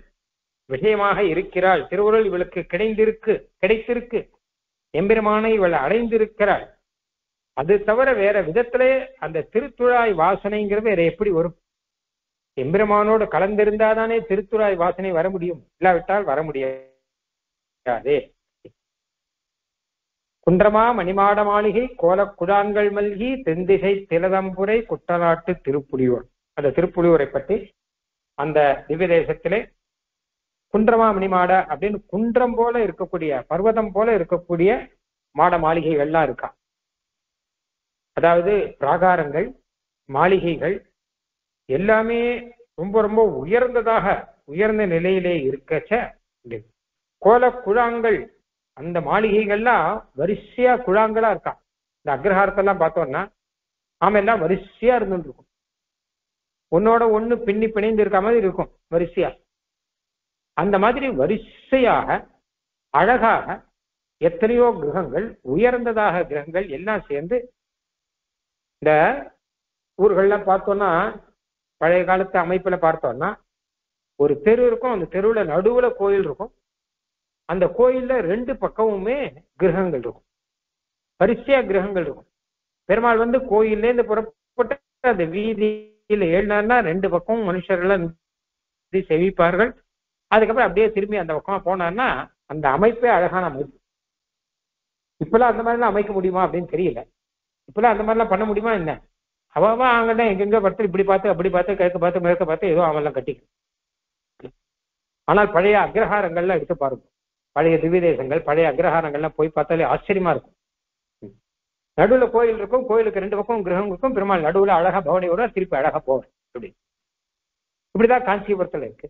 விஷயமாக இருக்கிறாள். திருவருள் இவளுக்கு கிடைத்திருக்கு. எம்பெருமானை இவள் அடைந்திருக்கிறாள். அது தவிர வேற விதத்திலே அந்த திருத்துழாய் வாசனைங்கிறது வேற எப்படி வரும்? எம்பெருமானோடு கலந்திருந்தாதானே திருத்துழாய் வாசனை வர முடியும், இல்லாவிட்டால் வர முடியாது. குன்றமா மணிமாட மாளிகை கோலக் குழான்கள் மல்கி தென்திசை திலதம்புரை குற்றநாட்டு திருப்புலியூர். அந்த திருப்புலியூரை பற்றி அந்த திவ்ய தேசத்திலே குன்றமா மணிமாட அப்படின்னு குன்றம் போல இருக்கக்கூடிய, பர்வதம் போல இருக்கக்கூடிய மாட மாளிகைகள் எல்லாம் இருக்கா. அதாவது பிராகாரங்கள், மாளிகைகள் எல்லாமே ரொம்ப ரொம்ப உயர்ந்த நிலையிலே இருக்கச்ச. கோலக் குழாங்கள், அந்த மாளிகைகள்லாம் வரிசையா குழாங்களா இருக்கா. இந்த அக்ரஹாரத்தெல்லாம் பார்த்தோம்னா ஆமெல்லாம் வரிசையா இருந்துருக்கும். ஒன்னோட ஒண்ணு பின்னி பிணைந்து இருக்க மாதிரி இருக்கும் வரிசையா. அந்த மாதிரி வரிசையாக அழகாக எத்தனையோ கிரகங்கள், உயர்ந்ததாக கிரகங்கள் எல்லாம் சேர்ந்து இந்த ஊர்கள்லாம் பார்த்தோம்னா, பழைய காலத்து அமைப்புல பார்த்தோம்னா ஒரு தெரு இருக்கும், அந்த தெருவுல நடுவுல கோயில் இருக்கும், அந்த கோயில்ல ரெண்டு பக்கமுமே கிரகங்கள் இருக்கும், வரிசையா கிரகங்கள் இருக்கும். பெருமாள் வந்து கோயில்ல இந்த புறப்பட்ட அந்த வீதியில ஏறினார்னா ரெண்டு பக்கமும் மனுஷர்கள் செவிப்பார்கள். அதுக்கப்புறம் அப்படியே திரும்பி அந்த பக்கமா போனார்னா அந்த அமைப்பே அழகான அமைப்பு. இப்பெல்லாம் அந்த மாதிரிலாம் அமைக்க முடியுமா அப்படின்னு தெரியல. இப்பெல்லாம் அந்த மாதிரிலாம் பண்ண முடியுமா என்ன? அவன் அவங்கதான் எங்கெங்க பார்த்து இப்படி பார்த்து அப்படி பார்த்து கிழக்கு பார்த்து மேற்க பார்த்து ஏதோ அவெல்லாம் கட்டிக்கணும். ஆனால் பழைய அக்ரஹாரங்கள்லாம் எடுத்து பாருங்க, பழைய திவ்யதேசங்கள் பழைய அக்ரஹாரங்கள்லாம் போய் பார்த்தாலே ஆச்சரியமா இருக்கும். நடுவுல கோயில் இருக்கும், கோயிலுக்கு ரெண்டு பக்கம் கிரகம் இருக்கும், பெருமாள் நடுவுல அழகா பவனையோட திருப்பி அழகா போவேன். இப்படிதான் காஞ்சிபுரத்துல இருக்கு.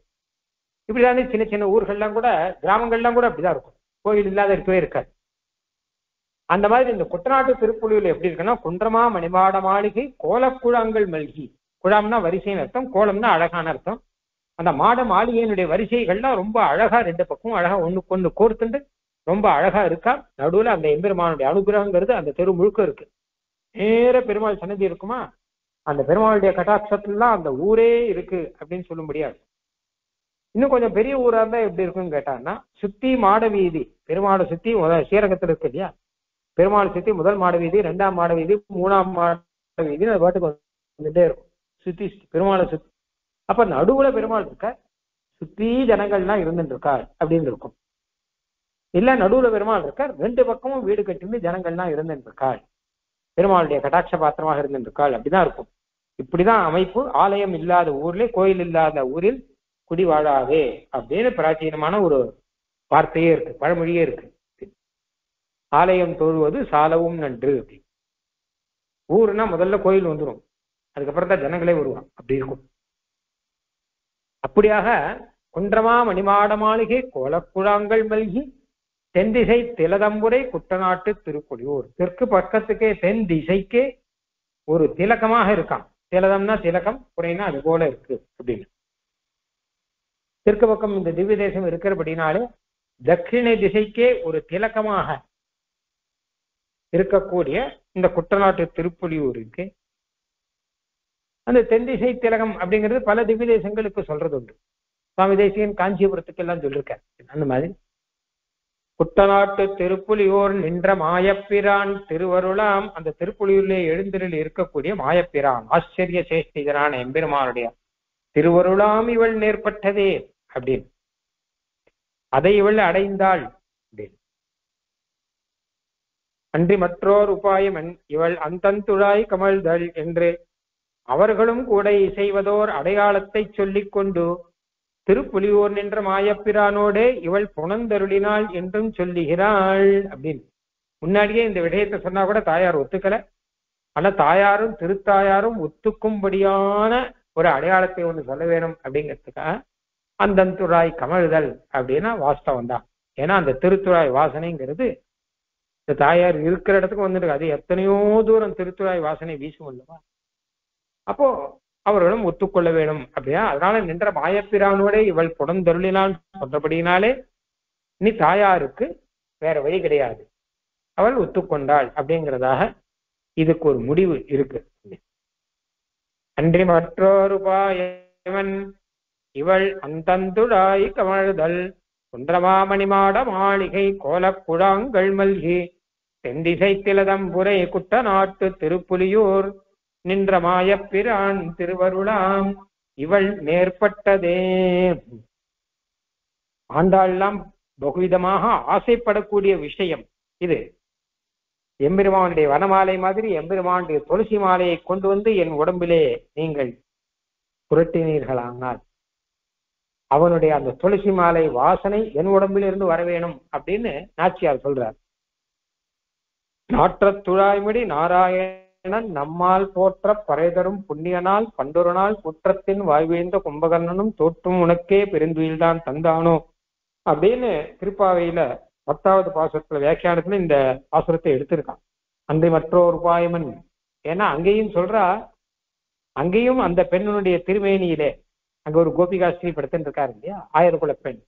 இப்படிதானே சின்ன சின்ன ஊர்கள்லாம் கூட, கிராமங்கள்லாம் கூட அப்படிதான் இருக்கும், கோயில் இல்லாத இருக்கவே இருக்காது. அந்த மாதிரி இந்த குற்றநாட்டு திருப்புலியூர்ல எப்படி இருக்குன்னா, குன்றமா மணிமாட மாளிகை கோலக்குழாங்கள் மல்கி. குழாம்னா வரிசைன்னு அர்த்தம், கோலம்னா அழகான அர்த்தம். அந்த மாட மாளிகையினுடைய வரிசைகள்லாம் ரொம்ப அழகா, ரெண்டு பக்கம் அழகா ஒண்ணுக்கு ஒண்ணு கோர்த்துண்டு ரொம்ப அழகா இருக்கா. நடுவுல அந்த எம்பெருமானுடைய அனுகிரகங்கிறது அந்த தெரு முழுக்க இருக்கு. நேர பெருமாள் சன்னதி இருக்குமா, அந்த பெருமாளுடைய கட்டாட்சத்துலாம் அந்த ஊரே இருக்கு அப்படின்னு சொல்ல முடியாது. இன்னும் கொஞ்சம் பெரிய ஊரா இருந்தா எப்படி இருக்குன்னு கேட்டான்னா, சுத்தி மாட வீதி, பெருமாளை சுத்தி முதல் சீரகத்துல இருக்கு இல்லையா, பெருமாளை சுத்தி முதல் மாட வீதி, ரெண்டாம் மாட வீதி, மூணாம் மாட வீதி, அது பாட்டுக்கு வந்துட்டே இருக்கும் சுத்தி பெருமாளை சுத்தி. அப்ப நடுவுல பெருமாள் இருக்க, சுத்தி ஜனங்கள்லாம் இருந்துட்டு இருக்கார் அப்படின்னு இருக்கும். இல்ல நடுவுல பெருமாள் இருக்கார், ரெண்டு பக்கமும் வீடு கட்டிருந்து ஜனங்கள்லாம் இருந்துட்டு இருக்காள், பெருமாளுடைய கடாட்ச பாத்திரமாக இருந்துட்டு இருக்காள், அப்படிதான் இருக்கும். இப்படிதான் அமைப்பு. ஆலயம் இல்லாத ஊர்ல, கோயில் இல்லாத ஊரில் குடி வாழாதே அப்படின்னு பிராச்சீனமான ஒரு வார்த்தையே இருக்கு, பழமொழியே இருக்கு. ஆலயம் தோழுவது சாலவும் நன்று அப்படின்னு. ஊருன்னா முதல்ல கோயில் வந்துடும், அதுக்கப்புறம் தான் ஜனங்களே வருவான், அப்படி இருக்கும். அப்படியாக குன்றமா மணிமாட மாளிகை கோலக்குழாங்கள் மல்கி தென்திசை திலதம்புரை குற்றநாட்டு திருப்புலியூர். தெற்கு பக்கத்துக்கே, தென் திசைக்கே ஒரு திலகமாக இருக்கான். திலதம்னா திலகம், புறைனா அது போல இருக்கு அப்படின்னு. தெற்கு பக்கம் இந்த திவ்ய தேசம் இருக்கிறபடினாலே தட்சிணை திசைக்கே ஒரு திலகமாக இருக்கக்கூடிய இந்த குற்றநாட்டு திருப்புலியூருக்கு அந்த தென்திசை திலகம் அப்படிங்கிறது பல திவ்ய தேசங்களுக்கு சொல்றது உண்டு. சுவாமி தேசிகன் காஞ்சிபுரத்துக்கு எல்லாம் சொல்லிருக்காரு. அந்த மாதிரி குற்றநாட்டு திருப்புலியூர் நின்ற மாயப்பிரான் திருவருளாம், அந்த திருப்புலியூரிலே எழுந்திரில் இருக்கக்கூடிய மாயப்பிரான் ஆச்சரிய சேஷ்டிதரான எம்பெருமானுடைய திருவருளாம் இவள் நேர்பட்டதே அப்படின்னு, அதை இவள் அடைந்தாள் அப்படின்னு. அன்றி மற்றோர் உபாயம் இவள் அந்தந்துழாய் கமழ்தல் என்று அவர்களும் கூட இசைவதோர் அடையாளத்தை சொல்லிக் கொண்டு திருப்புலியூர் நின்ற மாயப்பிரானோடே இவள் புணந்தருளினாள் என்றும் சொல்லுகிறாள் அப்படின்னு. முன்னாடியே இந்த விடயத்தை சொன்னா கூட தாயார் ஒத்துக்கல. ஆனா தாயாரும் திருத்தாயாரும் ஒத்துக்கும்படியான ஒரு அடையாளத்தை ஒன்று சொல்ல வேணும் அப்படிங்கிறதுக்காக அந்தந்துராய் கமழுதல் அப்படின்னா வாஸ்தவம் தான். ஏன்னா அந்த திருத்துழாய் வாசனைங்கிறது இந்த தாயார் இருக்கிற இடத்துக்கு வந்துருக்கு, அது எத்தனையோ தூரம் திருத்துழாய் வாசனை வீசும் அல்லவா. அப்போ அவர்களும் ஒத்துக்கொள்ள வேணும் அப்படின்னா அதனால நின்ற மாயப்பிரானோட இவள் புடந்தருளினான் சொல்றபடினாலே இனி தாயாருக்கு வேற வழி கிடையாது, அவள் ஒத்துக்கொண்டாள் அப்படிங்கிறதாக இதுக்கு ஒரு முடிவு இருக்கு. அன்றி மற்றொரு பாயவன் இவள் அந்தந்துழாய் கமழுதல் குன்றமாமணிமாட மாளிகை கோலக்குழாங்கள் மல்கி தெண்டிசை திலதம்புரை குட்ட நாட்டு திருப்புலியூர் நின்ற மாயப்பிரான் திருவருளாம் இவள் மேற்பட்டதே. ஆண்டாள்லாம் பகுவிதமாக ஆசைப்படக்கூடிய விஷயம் இது. எம்பெருமானுடைய வனமாலை மாதிரி எம்பெருமானுடைய துளசி மாலையை கொண்டு வந்து என் உடம்பிலே நீங்கள் புரட்டினீர்களானால் அவனுடைய அந்த துளசி மாலை வாசனை என் உடம்பிலிருந்து வர வேணும் அப்படின்னு நாச்சியார் சொல்றார். நாற்றத் துழாய்மடி நாராயணன் நம்மால் போற்ற பறைதரும் புண்ணியனால் பண்டொரு நாள் குற்றத்தின் வாய்வீழ்ந்த கும்பகர்ணனும் தோற்றும் உனக்கே பெருந்துயில்தான் தந்தானோ அப்படின்னு திருப்பாவையில 10வது பாசுரத்துல வியாக்கியானத்துல இந்த பாசுரத்தை எடுத்திருக்கான். அன்றை மற்றொரு பாயமன் ஏன்னா அங்கேயும் சொல்றா, அங்கேயும் அந்த பெண்ணுடைய திருமேனியிலே, அங்க ஒரு கோபிகாஸ்ரீ படுத்துன்னு இருக்காரு இல்லையா ஆயர்குல பெண்,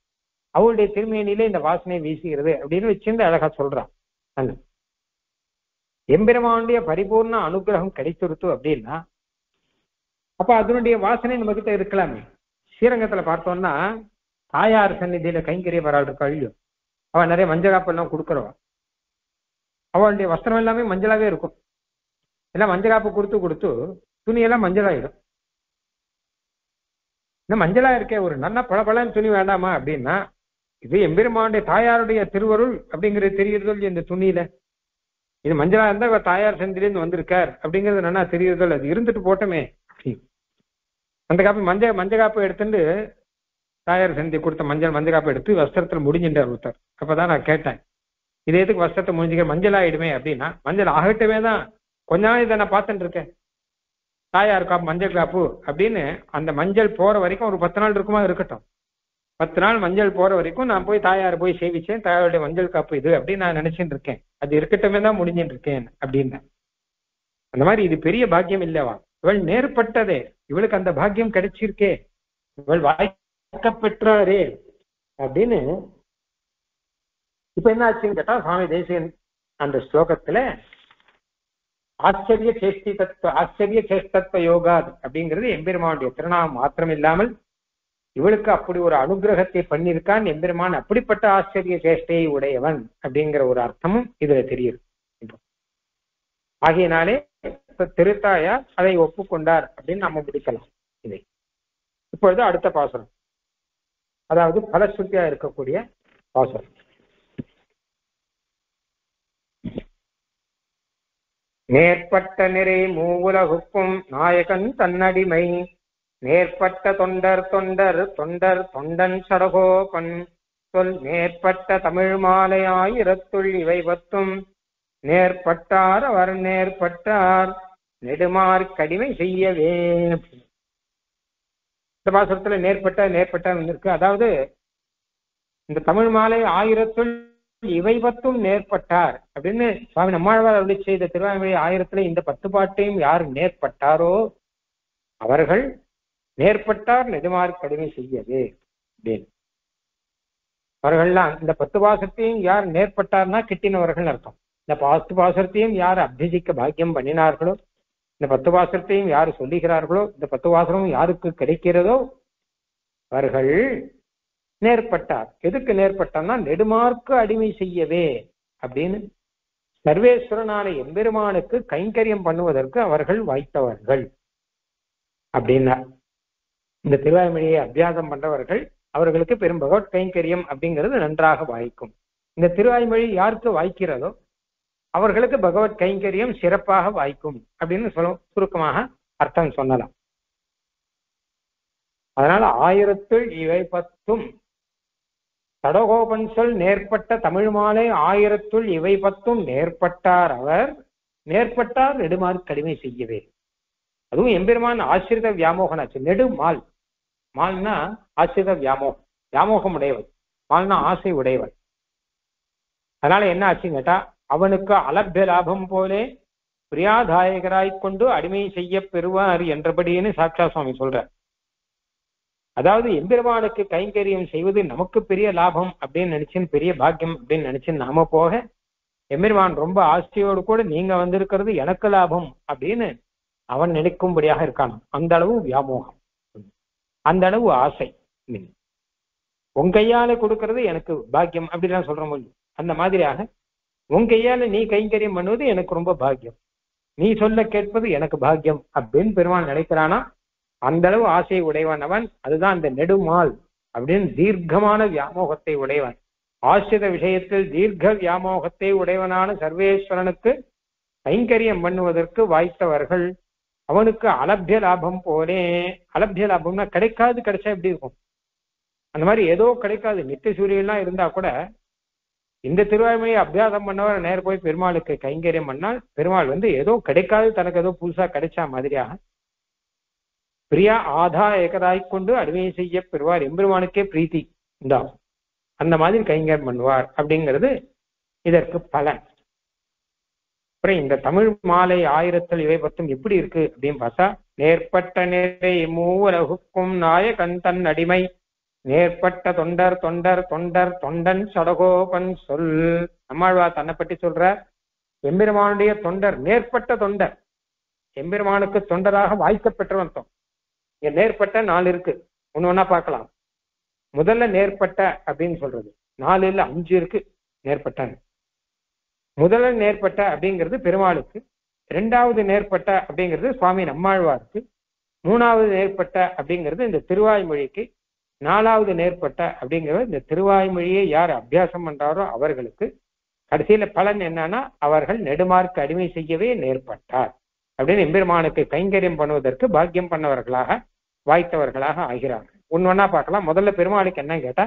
அவளுடைய திருமேனியிலே இந்த வாசனை வீசுகிறது அப்படின்னு வச்சிருந்து அழகா சொல்றான். எம்பெருமானுடைய பரிபூர்ண அனுகிரகம் கிடைத்திருத்து அப்படின்னா அப்ப அதனுடைய வாசனை நம்ம கிட்ட இருக்கலாமே. ஸ்ரீரங்கத்துல பார்த்தோம்னா தாயார் சன்னிதியில கைங்கரிய வராள் இருக்க அழியும், அவள் நிறைய மஞ்சகாப்பெல்லாம் கொடுக்குறவா, அவளுடைய வஸ்திரம் எல்லாமே மஞ்சளாவே இருக்கும், எல்லாம் மஞ்சகாப்பு கொடுத்து கொடுத்து துணியெல்லாம் மஞ்சளாயிடும். இந்த மஞ்சளா இருக்க ஒரு நல்ல பழப்பழம் துணி வேண்டாமா அப்படின்னா இது எம்பெருமானுடைய தாயாருடைய திருவருள் அப்படிங்கிறது தெரியுறதோ இந்த துணியில. இது மஞ்சளா இருந்தா இவ தாயார் சந்திலேருந்து வந்திருக்கார் அப்படிங்கிறது நல்லா தெரியுறதோ, அது இருந்துட்டு போட்டோமே அந்த காப்பு மஞ்சகாப்பு எடுத்துட்டு தாயார் சந்தி கொடுத்த மஞ்சள் காப்பு எடுத்து வஸ்திரத்துல முடிஞ்சின்றார் ஒருத்தர். அப்பதான் நான் கேட்டேன், இது எதுக்கு வஸ்திரத்தை முடிஞ்சுக்க மஞ்சள் ஆயிடுமே அப்படின்னா, மஞ்சள் ஆகட்டவே தான் கொஞ்ச நாள் இதை நான் பார்த்துட்டு இருக்கேன் தாயார் காப்பு மஞ்சள் காப்பு அப்படின்னு. அந்த மஞ்சள் போற வரைக்கும் ஒரு 10 நாள் இருக்குமா, இருக்கட்டும் 10 நாள் மஞ்சள் போற வரைக்கும் நான் போய் தாயார் போய் சேவிச்சேன், தாயாருடைய மஞ்சள் காப்பு இது அப்படின்னு நான் நினைச்சுட்டு இருக்கேன், அது இருக்கட்டமே தான் முடிஞ்சுட்டு இருக்கேன் அப்படின்னு. அந்த மாதிரி இது பெரிய பாக்கியம் இல்லவா, இவள் நேர்பட்டதே, இவளுக்கு அந்த பாக்கியம் கிடைச்சிருக்கே, இவள் வாய் பெற்றாரே அப்படின்னு. இப்ப என்ன ஆச்சுன்னு கேட்டா சுவாமி தேசிகன் அந்த ஸ்லோகத்துல ஆச்சரிய சேஷ்டத்துவ யோகாத் அப்படிங்கிறது எம்பெருமானுடைய திருநாமம் மாத்திரம் இல்லாமல் இவளுக்கு அப்படி ஒரு அனுகிரகத்தை பண்ணியிருக்கான் எம்பெருமான், அப்படிப்பட்ட ஆச்சரிய சேஷ்டையை உடையவன் அப்படிங்கிற ஒரு அர்த்தமும் இதுல தெரியுது. ஆகையினாலே திருத்தாயார் அதை ஒப்புக்கொண்டார் அப்படின்னு நம்ம பிடிக்கலாம். இதை இப்பொழுது அடுத்த பாசுரம், அதாவது பலஸ்ருதியா இருக்கக்கூடிய பாசுரம். நேர்பட்ட நிறை மூவுலகுக்கும் நாயகன் தன்னடிமை நேர்பட்ட தொண்டன் சடகோபன் சொல் நேர்பட்ட தமிழ் மாலையாயிரத்துள் இவை பத்தும் நேர்பட்டார் அவர் நேர்பட்டார் நெடுமார்க்கடிமை செய்யவே. இந்த பாசுரத்துல நேர்பட்ட வந்திருக்கு, அதாவது இந்த தமிழ் மாலை ஆயிரத்துள் இவை பத்தும் நேர்பட்டார் அப்படின்னு சுவாமி நம்மாழ்வார் அருளி செய்த திருவாய்மொழி 1000த்துல இந்த 10 பாட்டையும் யார் நேர்பட்டாரோ அவர்கள் நேர்பட்டார் நெடுமார்க்கடிமை செய்யவே அப்படின்னு. அவர்கள்லாம் இந்த 10 பாசுரத்தையும் யார் நேர்பட்டார்னா கிட்டினவர்கள் அர்த்தம். இந்த 10 பாசுரத்தையும் யார் அபிஜிக்க பாக்கியம் பண்ணினார்களோ, இந்த 10 பாசுரத்தையும் யார் சொல்லுகிறார்களோ, இந்த 10 பாசுரமும் யாருக்கு கிடைக்கிறதோ அவர்கள் நேர்பட்டார். எதுக்கு நேர்பட்டார்னா நெடுமார்க்கு அடிமை செய்யவே அப்படின்னு, சர்வேஸ்வரனான எம்பெருமானுக்கு கைங்கரியம் பண்ணுவதற்கு அவர்கள் வாய்த்தவர்கள் அப்படின்னா. இந்த திருவாய்மொழியை அபியாசம் பண்றவர்கள் அவர்களுக்கு பெரும் பகவத் கைங்கரியம் அப்படிங்கிறது நன்றாக வாய்க்கும். இந்த திருவாய்மொழி யாருக்கு வாய்க்கிறதோ அவர்களுக்கு பகவத் கைங்கரியம் சிறப்பாக வாய்க்கும் அப்படின்னு சுருக்கமாக அர்த்தம் சொல்லலாம். அதனால 1000த்துள் இவை பத்தும் சடகோபன் சொல் நேர்பட்ட தமிழ் மாலை ஆயிரத்துள் இவை பத்தும் நேர்பட்டார் அவர் நேர்பட்டார் நெடுமாறு கடுமை செய்யவே. அதுவும் எம்பெருமான் ஆசிரித வியாமோகன் ஆச்சு. நெடுமால், மால்னா ஆசிரித வியாமோகம், வியாமோகம் உடையவர், மால்னா ஆசை உடையவர். அதனால என்ன ஆச்சுன்னு கேட்டா, அவனுக்கு அலபிய லாபம் போலே பிரியாதாயகராய்கொண்டு அடிமை செய்ய பெறுவார் என்றபடின்னு சாட்சா சுவாமி சொல்றார். அதாவது எம்பெருமானுக்கு கைங்கரியம் செய்வது நமக்கு பெரிய லாபம் அப்படின்னு நினைச்சு, பெரிய பாக்கியம் அப்படின்னு நினைச்சு நாம போக, எம்பெருமான் ரொம்ப ஆசையோடு கூட நீங்க வந்திருக்கிறது எனக்கு லாபம் அப்படின்னு அவன் நினைக்கும்படியாக இருக்கான். அந்த அளவு வியாமோகம், அந்த அளவு ஆசை. உன் கையால கொடுக்கறது எனக்கு பாக்கியம் அப்படிலாம் சொல்ற மொழி. அந்த மாதிரியாக உன் கையால நீ கைங்கரியம் பண்ணுவது எனக்கு ரொம்ப பாக்கியம், நீ சொல்ல கேட்பது எனக்கு பாக்கியம் அப்படின்னு பெருமான் நினைக்கிறானா, அந்த அளவு ஆசையை உடையவன் அவன். அதுதான் அந்த நெடுமால் அப்படின்னு தீர்க்கமான வியாமோகத்தை உடையவன். ஆசிரித விஷயத்தில் தீர்க்க வியாமோகத்தை உடையவனான சர்வேஸ்வரனுக்கு கைங்கரியம் பண்ணுவதற்கு வாய்த்தவர்கள் அவனுக்கு அலபிய லாபம் போலே. அலபிய லாபம்னா கிடைக்காது, கிடைச்சா எப்படி இருக்கும், அந்த மாதிரி ஏதோ கிடைக்காது. நித்திய சூரியன்லாம் இருந்தா கூட இந்த திருவாய்மையை அபியாசம் பண்ணவரை நேர் போய் பெருமாளுக்கு கைங்கரியம் பண்ணால் பெருமாள் ஏதோ கிடைக்காது, தனக்கு ஏதோ புதுசா கிடைச்சா மாதிரியாக பிரியா ஆதா ஏகராய்கொண்டு அடிமை செய்ய பெறுவார், எம்பெருமானுக்கே பிரீத்தி தான் அந்த மாதிரி கைங்கரியம் பண்ணுவார் அப்படிங்கிறது இதற்கு பலன். அப்புறம் இந்த தமிழ் மாலை ஆயிரத்தில் இவை பத்தும் எப்படி இருக்கு அப்படின்னு பார்த்தா, நேர்பட்ட நேரை மூவலகுக்கும் நாயகன் தன் அடிமை நேர்பட்ட தொண்டர் தொண்டர் தொண்டர் தொண்டன் சடகோபன் சொல். நம்மாழ்வா தன்னை பற்றி சொல்ற, எம்பெருமானுடைய தொண்டர், நேர்பட்ட தொண்டர், எம்பெருமானுக்கு தொண்டராக வாய்க்கப்பெற்று வந்தோம். இங்க நேர்பட்ட நாலு இருக்கு, ஒன்னு ஒன்னா பார்க்கலாம். முதல்ல நேர்பட்ட அப்படின்னு சொல்றது, 4 இல்ல 5 இருக்கு. நேர்பட்ட முதல்ல நேர்பட்ட அப்படிங்கிறது பெருமாளுக்கு, 2வது நேர்பட்ட அப்படிங்கிறது சுவாமி நம்மாழ்வாருக்கு, 3வது நேர்பட்ட அப்படிங்கிறது இந்த திருவாய்மொழிக்கு, 4வது நேர்பட்ட அப்படிங்கிறது இந்த திருவாய்மொழியை யார் அபியாசம் பண்றாரோ அவர்களுக்கு. கடைசியில பலன் என்னன்னா, அவர்கள் நெடுமார்க்கு அடிமை செய்யவே நேர்பட்டார் அப்படின்னு எம்பெருமானுக்கு கைங்கரியம் பண்ணுவதற்கு பாக்கியம் பண்ணவர்களாக வாய்த்தவர்களாக ஆகிறார்கள். ஒன்னொன்னா பார்க்கலாம். முதல்ல பெருமாளுக்கு என்ன கேட்டா,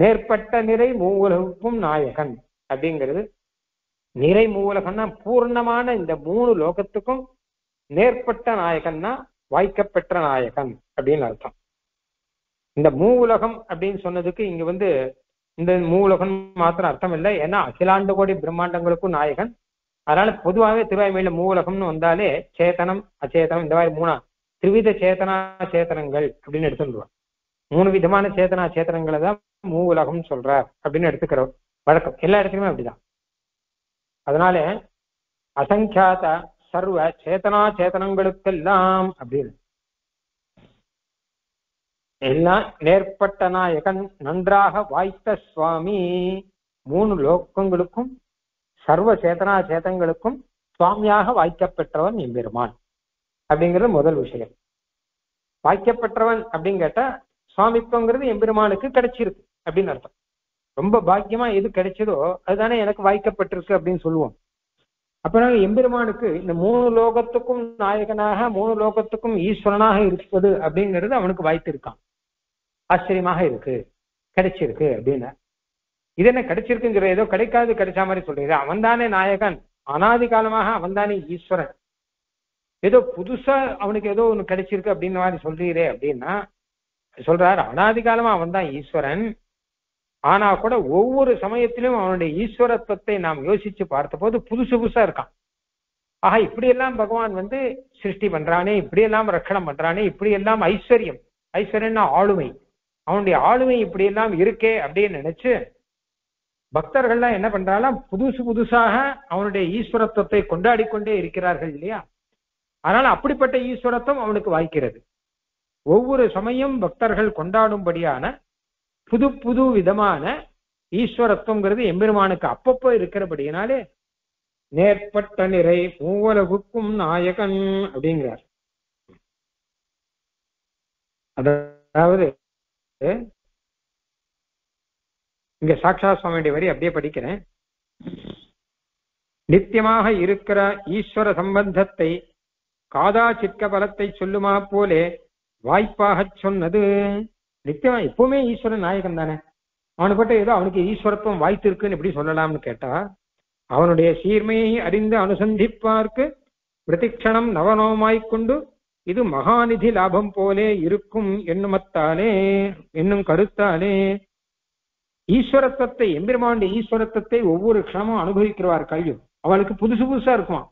நேர்பட்ட நிறை மூவுலகுக்கும் நாயகன் அப்படிங்கிறது. நிறை மூலகம்னா பூர்ணமான இந்த 3 லோகத்துக்கும் நேர்பட்ட நாயகன்னா வாய்க்கப்பெற்ற நாயகன் அப்படின்னு அர்த்தம். இந்த மூவுலகம் அப்படின்னு சொன்னதுக்கு இங்க இந்த மூவுலகம் மாத்திரம் அர்த்தம் இல்லை, ஏன்னா அகிலாண்டு கோடி பிரம்மாண்டங்களுக்கும் நாயகன். அதனால பொதுவாகவே திருவாய்மையில மூவுலகம்னு வந்தாலே சேத்தனம் அச்சேதனம் இந்த மாதிரி 3 திரிவித சேத்தனா சேத்தனங்கள் அப்படின்னு எடுத்துருவாங்க. 3 விதமான சேத்தனா சேத்தனங்களை தான் மூவுலகம்னு சொல்றார் அப்படின்னு எடுத்துக்கிற வழக்கம் எல்லா இடத்துலையுமே அப்படிதான். அதனால அசங்கியாத சர்வ சேத்தனா சேத்தனங்களுக்கெல்லாம் அப்படின்னு எல்லாம் நேர்பட்ட நாயகன் நன்றாக வாய்த்த சுவாமி 3 லோகங்களுக்கும் சர்வ சேத்தனா சேத்தங்களுக்கும் சுவாமியாக வாய்க்கப்பெற்றவன் எம்பெருமான் அப்படிங்கிறது முதல் விஷயம். வாய்க்கப்பெற்றவன் அப்படின்னு கேட்டா, சுவாமித்துவங்கிறது எம்பெருமானுக்கு கிடைச்சிருக்கு அப்படின்னு அர்த்தம். ரொம்ப பாக்கியமா எது கிடைச்சதோ அதுதானே எனக்கு வாய்க்கப்பட்டிருக்கு அப்படின்னு சொல்லுவோம். அப்புறம் எம்பெருமானுக்கு இந்த 3 லோகத்துக்கும் நாயகனாக 3 லோகத்துக்கும் ஈஸ்வரனாக இருப்பது அப்படிங்கிறது அவனுக்கு வாய்த்து இருக்கான், ஆச்சரியமாக இருக்கு, கிடைச்சிருக்கு அப்படின்னு. இது என்ன கிடைச்சிருக்குங்கிற ஏதோ கிடைக்காது கிடைச்ச மாதிரி சொல்றீங்க, அவன் தானே நாயகன், அனாதி காலமாக அவன் தானே ஈஸ்வரன், ஏதோ புதுசா அவனுக்கு ஏதோ ஒன்று கிடைச்சிருக்கு அப்படின்னு மாதிரி சொல்றீரே அப்படின்னா சொல்றாரு. அனாதி காலமா அவன் தான் ஈஸ்வரன், ஆனா கூட ஒவ்வொரு சமயத்திலும் அவனுடைய ஈஸ்வரத்துவத்தை நாம் யோசிச்சு பார்த்த போது புதுசு புதுசா இருக்கான். ஆக இப்படியெல்லாம் பகவான் சிருஷ்டி பண்றானே, இப்படியெல்லாம் ரட்சணம் பண்றானே, இப்படியெல்லாம் ஐஸ்வர்யம், ஐஸ்வர்யம்னா ஆளுமை, அவனுடைய ஆளுமை இப்படியெல்லாம் இருக்கே அப்படின்னு நினைச்சு பக்தர்கள்லாம் என்ன பண்றாலும் புதுசு புதுசாக அவனுடைய ஈஸ்வரத்துவத்தை கொண்டாடி கொண்டே இருக்கிறார்கள் இல்லையா. அதனால அப்படிப்பட்ட ஈஸ்வரத்துவம் அவனுக்கு வாய்க்கிறது. ஒவ்வொரு சமயம் பக்தர்கள் கொண்டாடும்படியான புது புது விதமான ஈஸ்வரத்துவங்கிறது எம்பெருமானுக்கு அப்பப்போ இருக்கிறபடியினாலே நேர்பட்ட நிறை மூவலகுக்கும் நாயகன் அப்படிங்கிறார். அதாவது இங்க சாட்சா சுவாமியுடைய வரி அப்படியே படிக்கிறேன். நித்தியமாக இருக்கிற ஈஸ்வர சம்பந்தத்தை காதா சிற்க பலத்தை சொல்லுமா போலே வாய்ப்பாக சொன்னது. நித்தியமா எப்பவுமே ஈஸ்வரன் நாயகன் தானே, ஈஸ்வரத்துவம் வாய்த்திருக்குன்னு எப்படி சொல்லலாம்னு கேட்டா, அவனுடைய சீர்மையை அறிந்து அனுசந்திப்பார்க்கு பிரதிக்ஷணம் நவனோமாய்க்கொண்டு இது மகாநிதி லாபம் போலே இருக்கும் எண்ணுமத்தாலே என்னும் கருத்தாலே. ஈஸ்வரத்துவத்தை, எம்பெருமானுடைய ஈஸ்வரத்துவத்தை ஒவ்வொரு க்ஷணமும் அனுபவிக்கிறவார் கல்யும். அவளுக்கு புதுசு புதுசா இருக்குமாம்.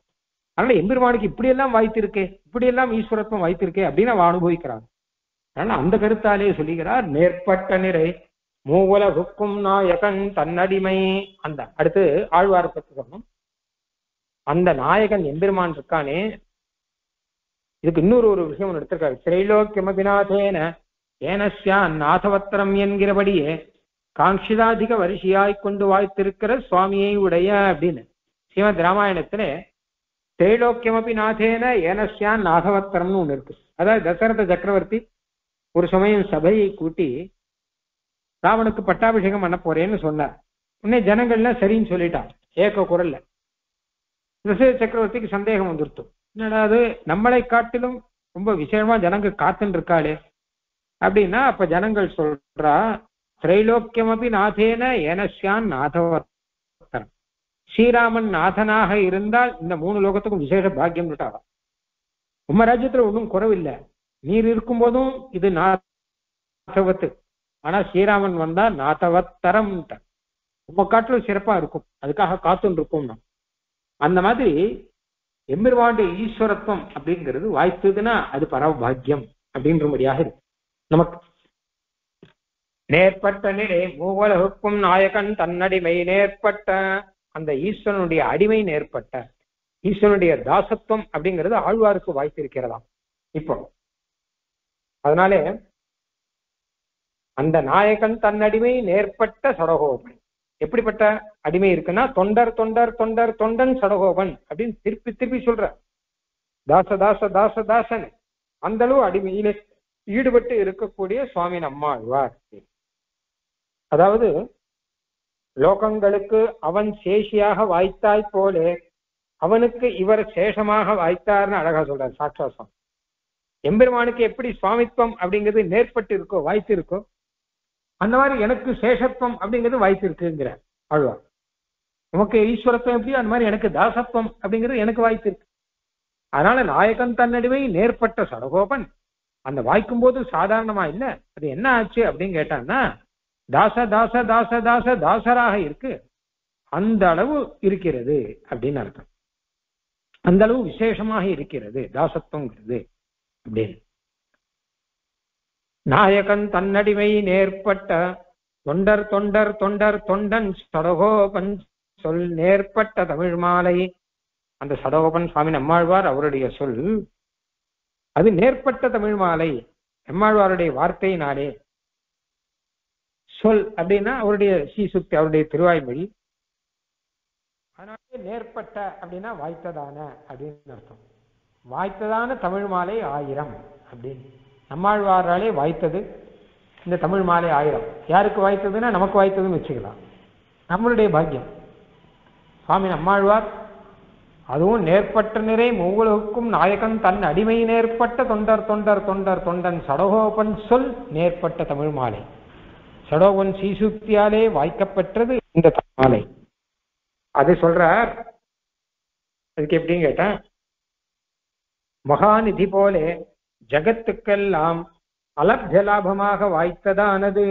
அதனால எம்பெருமானுக்கு இப்படியெல்லாம் வாய்த்திருக்கே, இப்படியெல்லாம் ஈஸ்வரத்துவம் வாய்த்திருக்கே அப்படின்னு அவ அனுபவிக்கிறான். அதனால அந்த கருத்தாலே சொல்லுகிறார், மேற்பட்ட நிறை மூவலகுக்கும் நாயகன் தன்னடிமை. அந்த அடுத்து ஆழ்வார் பற்றி சொல்லணும். அந்த நாயகன் எம்பெருமான் இருக்கானே, இதுக்கு இன்னொரு ஒரு விஷயம் எடுத்திருக்காரு. திரைலோக்கியமபிநாதேன ஏனஸ்யா நாதவத்திரம் என்கிறபடியே காங்கிதாதிக வரிசையாய் கொண்டு வாழ்த்திருக்கிற சுவாமியை உடைய அப்படின்னு ஸ்ரீமத் ராமாயணத்துல திரைலோக்கியமபிநாதேன ஏனஸ்யா நாதவத்திரம்னு ஒண்ணு இருக்கு. அதாவது தசரத சக்கரவர்த்தி ஒரு சமயம் சபையை கூட்டி ராவனுக்கு பட்டாபிஷேகம் பண்ண போறேன்னு சொன்னார். உடனே ஜனங்கள்லாம் சரின்னு சொல்லிட்டான் ஏக குரல்ல. தசரத சக்கரவர்த்திக்கு சந்தேகம் வந்துருத்தோம், என்னடா அது நம்மளை காட்டிலும் ரொம்ப விசேஷமா ஜனங்க காத்துன்னு இருக்காளே அப்படின்னா. அப்ப ஜனங்கள் சொல்றா, திரைலோக்கியமபி நாதேன ஏனஸ்யான் நாதவத்தரம், ஸ்ரீராமன் நாதனாக இருந்தால் இந்த மூணு லோகத்துக்கும் விசேஷ பாக்கியம் விட்டாரா. உம்ம ராஜ்யத்துல ஒன்றும் குறவில்லை, நீர் இருக்கும் போதும் இது நாதவத்து, ஆனா ஸ்ரீராமன் வந்தா நாதவத்தரம், உம்ம காட்டிலும் சிறப்பா இருக்கும், அதுக்காக காத்துன்னு இருக்கும்னா. அந்த மாதிரி எம்பெருமானுடைய ஈஸ்வரத்துவம் அப்படிங்கிறது வாய்த்ததுன்னா அது பரவபாக்கியம் அப்படின்றபடியாக இருக்கு நமக்கு. நேர்பட்ட நிலை மூவலகுக்கும் நாயகன் தன்னடிமை. நேர்பட்ட அந்த ஈஸ்வரனுடைய அடிமை, நேர்பட்ட ஈஸ்வரனுடைய தாசத்துவம் அப்படிங்கிறது ஆழ்வாருக்கு வாய்த்திருக்கிறதாம். இப்போ அதனாலே அந்த நாயகன் தன்னடிமை நேர்பட்ட சடகோபன். எப்படிப்பட்ட அடிமை இருக்குன்னா, தொண்டர் தொண்டர் தொண்டர் தொண்டன் சடகோபன் அப்படின்னு திருப்பி திருப்பி சொல்ற, தாச தாச தாச தாசன், அந்த அளவு அடிமையில ஈடுபட்டு இருக்கக்கூடிய சுவாமி நம்மாழ்வார். அதாவது லோகங்களுக்கு அவன் சேஷியாக வாய்த்தாய் போலே அவனுக்கு இவர் சேஷமாக வாய்த்தார்னு அழகா சொல்றார் சாட்சா சுவாமி. எம்பெருமானுக்கு எப்படி சுவாமித்துவம் அப்படிங்கிறது நேர்பட்டு இருக்கோ வாய்த்து இருக்கோ, அந்த மாதிரி எனக்கு சேஷத்துவம் அப்படிங்கிறது வாய்ப்பு இருக்குங்கிற ஆழ்வார். நமக்கு ஈஸ்வரத்துவம் எப்படியோ அந்த மாதிரி எனக்கு தாசத்துவம் அப்படிங்கிறது எனக்கு வாய்ப்பு இருக்கு. அதனால நாயகன் தன்னடிமை நேர்பட்ட சடகோபன். அந்த வாய்க்கும் போது சாதாரணமா இல்லை, அது என்ன ஆச்சு அப்படின்னு கேட்டான்னா, தாச தாச தாச தாச தாசராக இருக்கு, அந்த அளவு இருக்கிறது அப்படின்னு அர்த்தம். அந்த அளவு விசேஷமாக இருக்கிறது தாசத்துவங்கிறது அப்படின்னு. நாயகன் தன்னடிமை நேர்பட்ட தொண்டர் தொண்டர் தொண்டர் தொண்டன் சடகோபன் சொல் நேர்பட்ட தமிழ் மாலை. அந்த சடகோபன் சுவாமி நம்மாழ்வார் அவருடைய சொல் அது நேர்பட்ட தமிழ் மாலை. நம்மாழ்வாருடைய வார்த்தையினாலே சொல் அப்படின்னா அவருடைய சீசுக்தி, அவருடைய திருவாய்மொழி. அதனால நேர்பட்ட அப்படின்னா வாய்த்ததான அப்படின்னு அர்த்தம். வாய்த்ததான தமிழ் மாலை 1000 அப்படின்னு நம்மாழ்வாராலே வாய்த்தது இந்த தமிழ் மாலை 1000. யாருக்கு வாய்த்ததுன்னா நமக்கு வாய்த்ததுன்னு வச்சுக்கலாம், நம்மளுடைய பாக்கியம். சுவாமி நம்மாழ்வார் அதுவும் நேர்பட்ட நிறை மூவலகுக்கும் நாயகன் தன் அடிமை நேர்பட்ட தொண்டர் தொண்டர் தொண்டர் தொண்டன் சடகோபன் சொல் நேர்பட்ட தமிழ் மாலை. சடகோபன் சீசுக்தியாலே வாய்க்கப்பெற்றது இந்த தமிழ் மாலை. அது சொல்றார், அதுக்கு எப்படின்னு கேட்டா, மகாநிதி போலே ஜகத்துக்கெல்லாம் அலப்ய லாபமாக வாய்த்ததானது.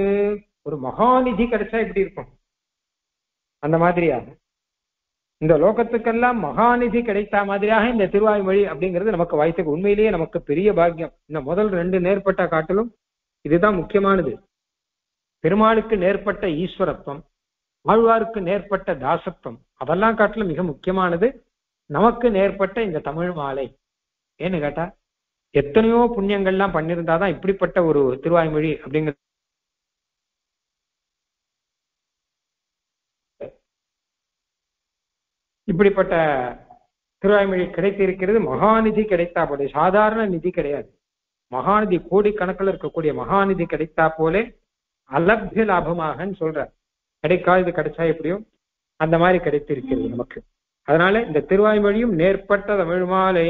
ஒரு மகாநிதி கிடைச்சா எப்படி இருக்கும், அந்த மாதிரியாக இந்த லோகத்துக்கெல்லாம் மகாநிதி கிடைத்த மாதிரியாக இந்த திருவாய்மொழி அப்படிங்கிறது நமக்கு வாய்த்துக்கு உண்மையிலேயே நமக்கு பெரிய பாக்கியம். இந்த முதல் 2 நேர்பட்ட காட்டிலும் இதுதான் முக்கியமானது. பெருமாளுக்கு நேர்பட்ட ஈஸ்வரத்துவம், ஆழ்வாருக்கு நேர்பட்ட தாசத்துவம், அதெல்லாம் காட்டிலும் மிக முக்கியமானது நமக்கு நேர்பட்ட இந்த தமிழ் மாலை. ஏன்னு கேட்டா, எத்தனையோ புண்ணியங்கள்லாம் பண்ணியிருந்தாதான் இப்படிப்பட்ட ஒரு திருவாய்மொழி அப்படிங்கிறது இப்படிப்பட்ட திருவாய்மொழி கிடைத்திருக்கிறது. மகாநிதி கிடைத்தா போலே, சாதாரண நிதி கிடையாது, மகாநிதி, கோடிக்கணக்கில் இருக்கக்கூடிய மகாநிதி கிடைத்தா போலே அலப்ய லாபமாகன்னு சொல்ற, கிடைக்காது கிடைச்சா எப்படியோ அந்த மாதிரி கிடைத்திருக்கிறது நமக்கு. அதனால இந்த திருவாய்மொழியும் நேர்பட்ட தமிழ் மாலை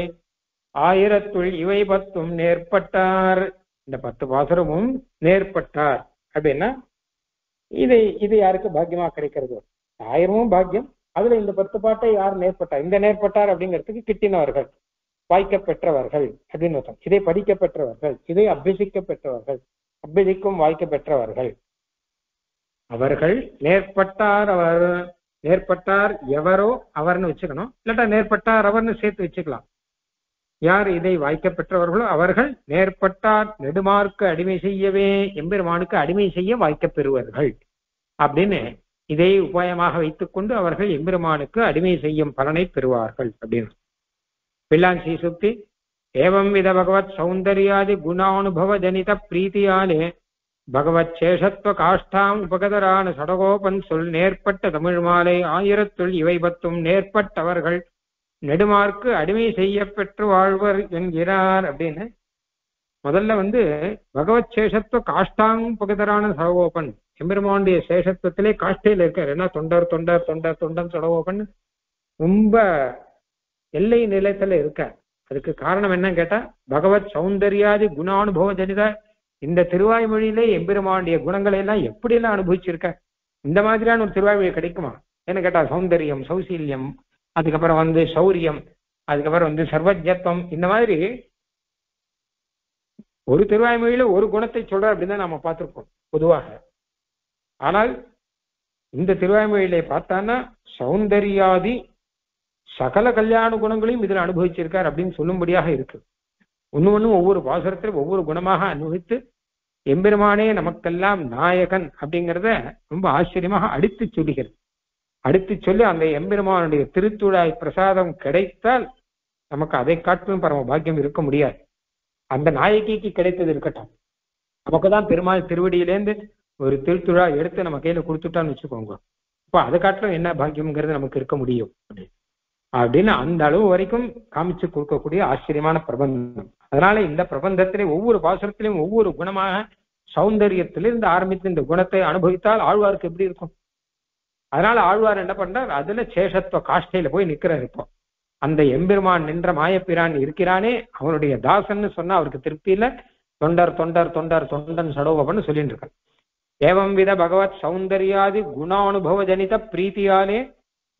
1000 இவை 10 நேர்பட்டார். இந்த 10 பாசுரமும் நேர்பட்டார் அப்படின்னா भाग्यमा कम भाग्यम अट्टे यार नेटार अभी किटिनवर वायकवर अभी पढ़ अभ्यसिक वायकवर एवरो वोकनों सला यार वायकवोमार्क अड़मे एम्पेमान अड़मे वायकपर अब उपाय वेमान अड़मे पलने अब पिलांसी सुक्ति एवं विध भगवत् सौंदर्यादि गुणानुभव जनित प्रीतियाले भगवत्शेषत्व काष्ठां उपगतरान सडगोपन सुल नेर्पट्ट तमिल माले आयरत्तुल इवै पत्तुम नेर्पट्टवर्गल नेडुमार्क अडिमे सेय्य पेट्रु वाळ्वर एन्गिरार अप्पडिनु मोदल्ल वंदु भगवत्शेषत्व काष्ठां उपगतरान सडगोपन एम्बेरुमानुडैय शेषत्वत्तिले काष्ठैयिल इरुक्कार एना तोंडर तोंडर तोंडर तोंडन सडगोपन रोम्ब एल्लै निलैयिल इरुक्कार अदुक्कु कारणम एन्न केट्टा भगवत् सौंदर्यादि गुणानुभव जनित இந்த திருவாய்மொழியிலே எம்பெருமானுடைய குணங்களை எல்லாம் எப்படி எல்லாம் அனுபவிச்சிருக்கார் இந்த மாதிரியான ஒரு திருவாய்மொழி கிடைக்குமா என்ன கேட்டா சௌந்தரியம் சௌசீல்யம் அதுக்கு அப்புறம் வந்து சௌரியம் அதுக்கு அப்புறம் வந்து சர்வஜ்ஞத்துவம் இந்த மாதிரி ஒரு திருவாய்மொழியில ஒரு குணத்தை சொல்ற அப்படிதான் நாம பாத்துறோம் பொதுவாக ஆனால் இந்த திருவாய்மொழியிலே பார்த்தானா சௌந்தரியாதி சகல கல்யாண குணங்களையும் இதில் அனுபவிச்சிருக்கார் அப்படினு சொல்லும்படியாக இருக்கு ஒவ்வொரு பாசுரத்திலும் ஒவ்வொரு குணமாக அனுபவித்து எம்பெருமானே நமக்கெல்லாம் நாயகன் அப்படிங்கறத ரொம்ப ஆச்சரியமாக அடித்து சொல்லுகிறது அடித்து சொல்லி அந்த எம்பெருமானுடைய திருத்துழாய் பிரசாதம் கிடைத்தால் நமக்கு அதை காட்டும் பரம பாக்கியம் இருக்க முடியாது அந்த நாயகிக்கு கிடைத்தது இருக்கட்டும் நமக்கு தான் பெருமாள் திருவடியிலிருந்து ஒரு திருத்துழாய் எடுத்து நம்ம கையில கொடுத்துட்டான்னு வெச்சுக்கோங்க அப்ப அதை காட்டும் என்ன பாக்கியம்ங்கிறது நமக்கு இருக்க முடியும் அப்படின்னு அந்த அளவு வரைக்கும் காமிச்சு கொடுக்கக்கூடிய ஆச்சரியமான பிரபந்தம் அதனால இந்த பிரபந்தத்திலே ஒவ்வொரு பாசுரத்திலும் ஒவ்வொரு குணமாக சௌந்தரியத்திலிருந்து ஆரம்பித்து இந்த குணத்தை அனுபவித்தால் ஆழ்வாருக்கு எப்படி இருக்கும் அதனால ஆழ்வார் என்ன பண்றார் அதுல சேஷத்துவ காஷ்டையில போய் நிக்கிறார் இப்போ அந்த எம்பெருமான் நின்ற மாயப்பிரான் இருக்கிறானே அவனுடைய தாசன்னு சொன்னா அவருக்கு திருப்தியில தொண்டர் தொண்டர் தொண்டர் தொண்டன் சடோகபன்னு சொல்லிட்டு இருக்கார் ஏவம் வித பகவத் சௌந்தர்யாதி குணானுபவ ஜனித பிரீத்தியாலே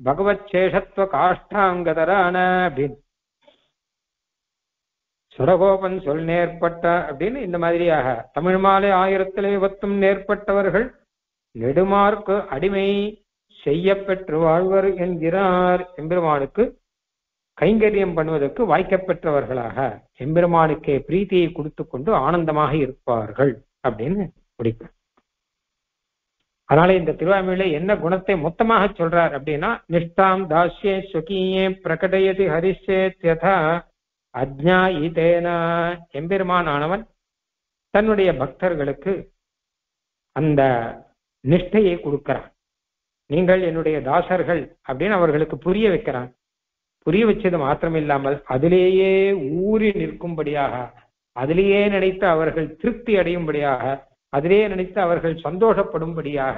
भगवत्शेषत्व काष्ठांगतरान सुरगोपन सोल नेर्पट्ट अप्पडिनु इंद मादिरियाग तमिल माले आयरत्तिले वत्तुम नेर्पट्टवर्गल नेडुमार्क अडिमै सेय्यपेट्रु वाळ्वर एन्गिरार एम्बेरुमानुक्कु कैंगरियम पण्णुवदற்கு वायकपेट्टवर्गளாக एम्बेरुमानुक्के प्रीतिயை கொடுத்துக்கொண்டு ஆனந்தமாக இருப்பார்கள் அப்படினு படிப்போம் அதனால இந்த திருவாய்மொழியிலே என்ன குணத்தை மொத்தமாக சொல்றார் அப்படினா நிஷ்டாம் தாஸ்யே சுகியே பிரகடயதி ஹரிசேத் யதா அஜ்ஞாயிதேனா எம்பெருமானானவன் தன்னுடைய பக்தர்களுக்கு அந்த நிஷ்டையை கொடுக்கிறான் நீங்கள் என்னுடைய தாசர்கள் அப்படின்னு அவர்களுக்கு புரிய வைக்கிறான் புரிய வச்சது மாத்திரமில்லாமல் அதிலேயே ஊறி நிற்கும்படியாக அதிலேயே நினைத்து அவர்கள் திருப்தி அடையும்படியாக அதிலே நினைத்து அவர்கள் சந்தோஷப்படும்படியாக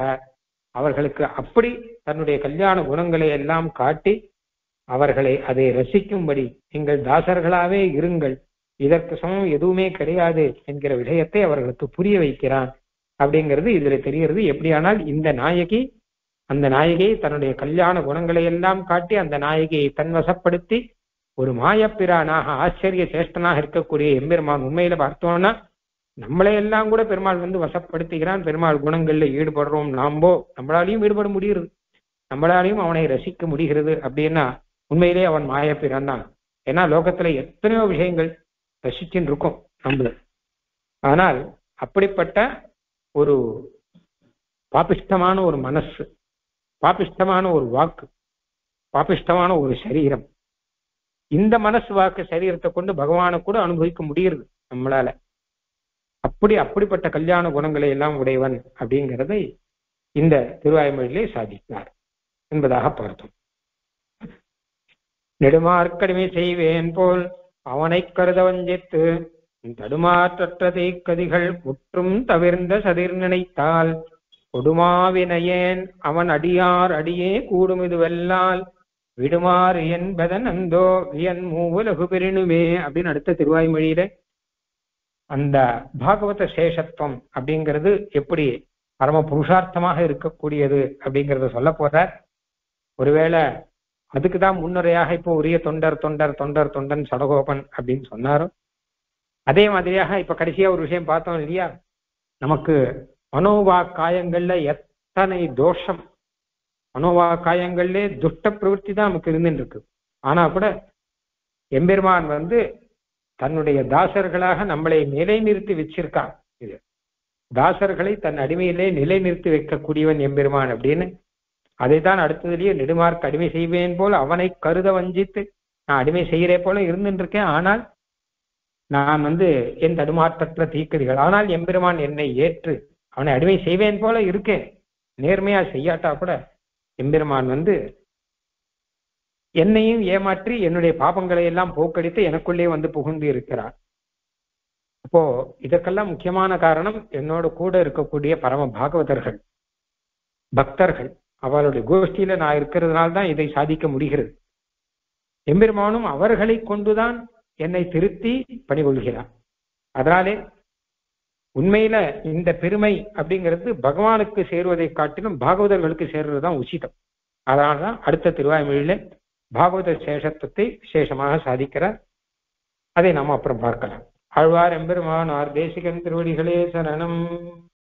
அவர்களுக்கு அப்படி தன்னுடைய கல்யாண குணங்களை எல்லாம் காட்டி அவர்களை அதை ரசிக்கும்படி நீங்கள் தாசர்களாவே இருங்கள் இதற்கு சமம் எதுவுமே கிடையாது என்கிற விஷயத்தை அவர்களுக்கு புரிய வைக்கிறான் அப்படிங்கிறது இதுல தெரிகிறது எப்படியானால் இந்த நாயகி அந்த நாயகியை தன்னுடைய கல்யாண குணங்களை எல்லாம் காட்டி அந்த நாயகியை தன்வசப்படுத்தி ஒரு மாயப்பிரானாக ஆச்சரிய சேஷ்டனாக இருக்கக்கூடிய எம்பெருமான் உண்மையில பார்த்தோம்னா நம்மளை எல்லாம் கூட பெருமாள் வந்து வசப்படுத்துகிறான் பெருமாள் குணங்கள்ல ஈடுபடுறோம் நாம்போ நம்மளாலையும் ஈடுபட முடியுது நம்மளாலையும் அவனை ரசிக்க முடிகிறது அப்படின்னா உண்மையிலே அவன் மாயப்பிரான் தான் ஏன்னா லோகத்துல எத்தனையோ விஷயங்கள் ரசிச்சுன்னு இருக்கும் நம்மள ஆனால் அப்படிப்பட்ட ஒரு பாபிஷ்டமான ஒரு மனசு பாபிஷ்டமான ஒரு வாக்கு பாபிஷ்டமான ஒரு சரீரம் இந்த மனசு வாக்கு சரீரத்தை கொண்டு பகவானை கூட அனுபவிக்க முடியுது நம்மளால அப்படி அப்படிப்பட்ட கல்யாண குணங்களை எல்லாம் உடையவன் அப்படிங்கறதை இந்த திருவாய்மொழியிலே சாதித்தார் என்பதாக பார்த்தோம் நெடுமார்க்கடிமை செய்வேன் போல் அவனை கருத வஞ்சித்து தடுமாற்றற்ற தேக்கதிகள் முற்றும் தவிர்ந்த சதிர் நினைத்தால் கொடுமாவினையேன் அவன் அடியார் அடியே கூடும் இதுவெல்லால் விடுமாறு என்பதன் அந்தோ வியன் மூவுலகு பெறினுமே அப்படின்னு அடுத்த திருவாய்மொழியில அந்த பாகவத சேஷத்துவம் அப்படிங்கிறது எப்படி பரம புருஷார்த்தமாக இருக்கக்கூடியது அப்படிங்கிறத சொல்ல போறார். ஒருவேளை அதுக்குதான் முன்னுரையாக இப்போ உரிய தொண்டர் தொண்டர் தொண்டர் தொண்டன் சடகோபன் அப்படின்னு சொன்னாரோ, அதே மாதிரியாக இப்ப கடைசியா ஒரு விஷயம் பார்த்தோம் இல்லையா, நமக்கு மனோவா காயங்கள்ல எத்தனை தோஷம், மனோவா காயங்கள்லே துஷ்ட பிரவருத்தி தான் நமக்கு இருந்துட்டு இருக்கு. ஆனா கூட எம்பெருமான் வந்து தன்னுடைய தாசர்களாக நம்மளை நிலைநிறுத்தி வச்சிருக்கான். இது தாசர்களை தன் அடிமையிலே நிலைநிறுத்தி வைக்கக்கூடியவன் எம்பெருமான் அப்படின்னு, அதைத்தான் அடுத்ததுலயே நெடுமார்க்கு அடிமை செய்வேன் போல அவனை கருத வஞ்சித்து நான் அடிமை செய்கிறே போல இருந்துட்டு இருக்கேன். ஆனால் நான் வந்து என் தடுமாற்றற்ற தீக்கதிகள், ஆனால் எம்பெருமான் என்னை ஏற்று அவனை அடிமை செய்வேன் போல இருக்கேன். நேர்மையா செய்யாட்டா கூட எம்பெருமான் வந்து என்னையும் ஏமாற்றி என்னுடைய பாபங்களை எல்லாம் போக்கடித்து எனக்குள்ளே வந்து புகுந்து இருக்கிறான். அப்போ இதற்கெல்லாம் முக்கியமான காரணம் என்னோட கூட இருக்கக்கூடிய பரம பாகவதர்கள், பக்தர்கள், அவளுடைய கோஷ்டியில நான் இருக்கிறதுனால்தான் இதை சாதிக்க முடிகிறது. எம்பெருமானும் அவர்களை கொண்டுதான் என்னை திருத்தி பணிகொள்கிறான். அதனாலே உண்மையில இந்த பெருமை அப்படிங்கிறது பகவானுக்கு சேருவதை காட்டிலும் பாகவதர்களுக்கு சேர்றதுதான் உச்சிதம். அதனால்தான் அடுத்த திருவாய்மொழியில பாகவத சேஷத்துவத்தை விசேஷமாக சாதிக்கிறார். அதை நாம் அப்புறம் பார்க்கலாம். ஆழ்வார் எம்பெருமானார் தேசிகன் திருவடிகளே சரணம்.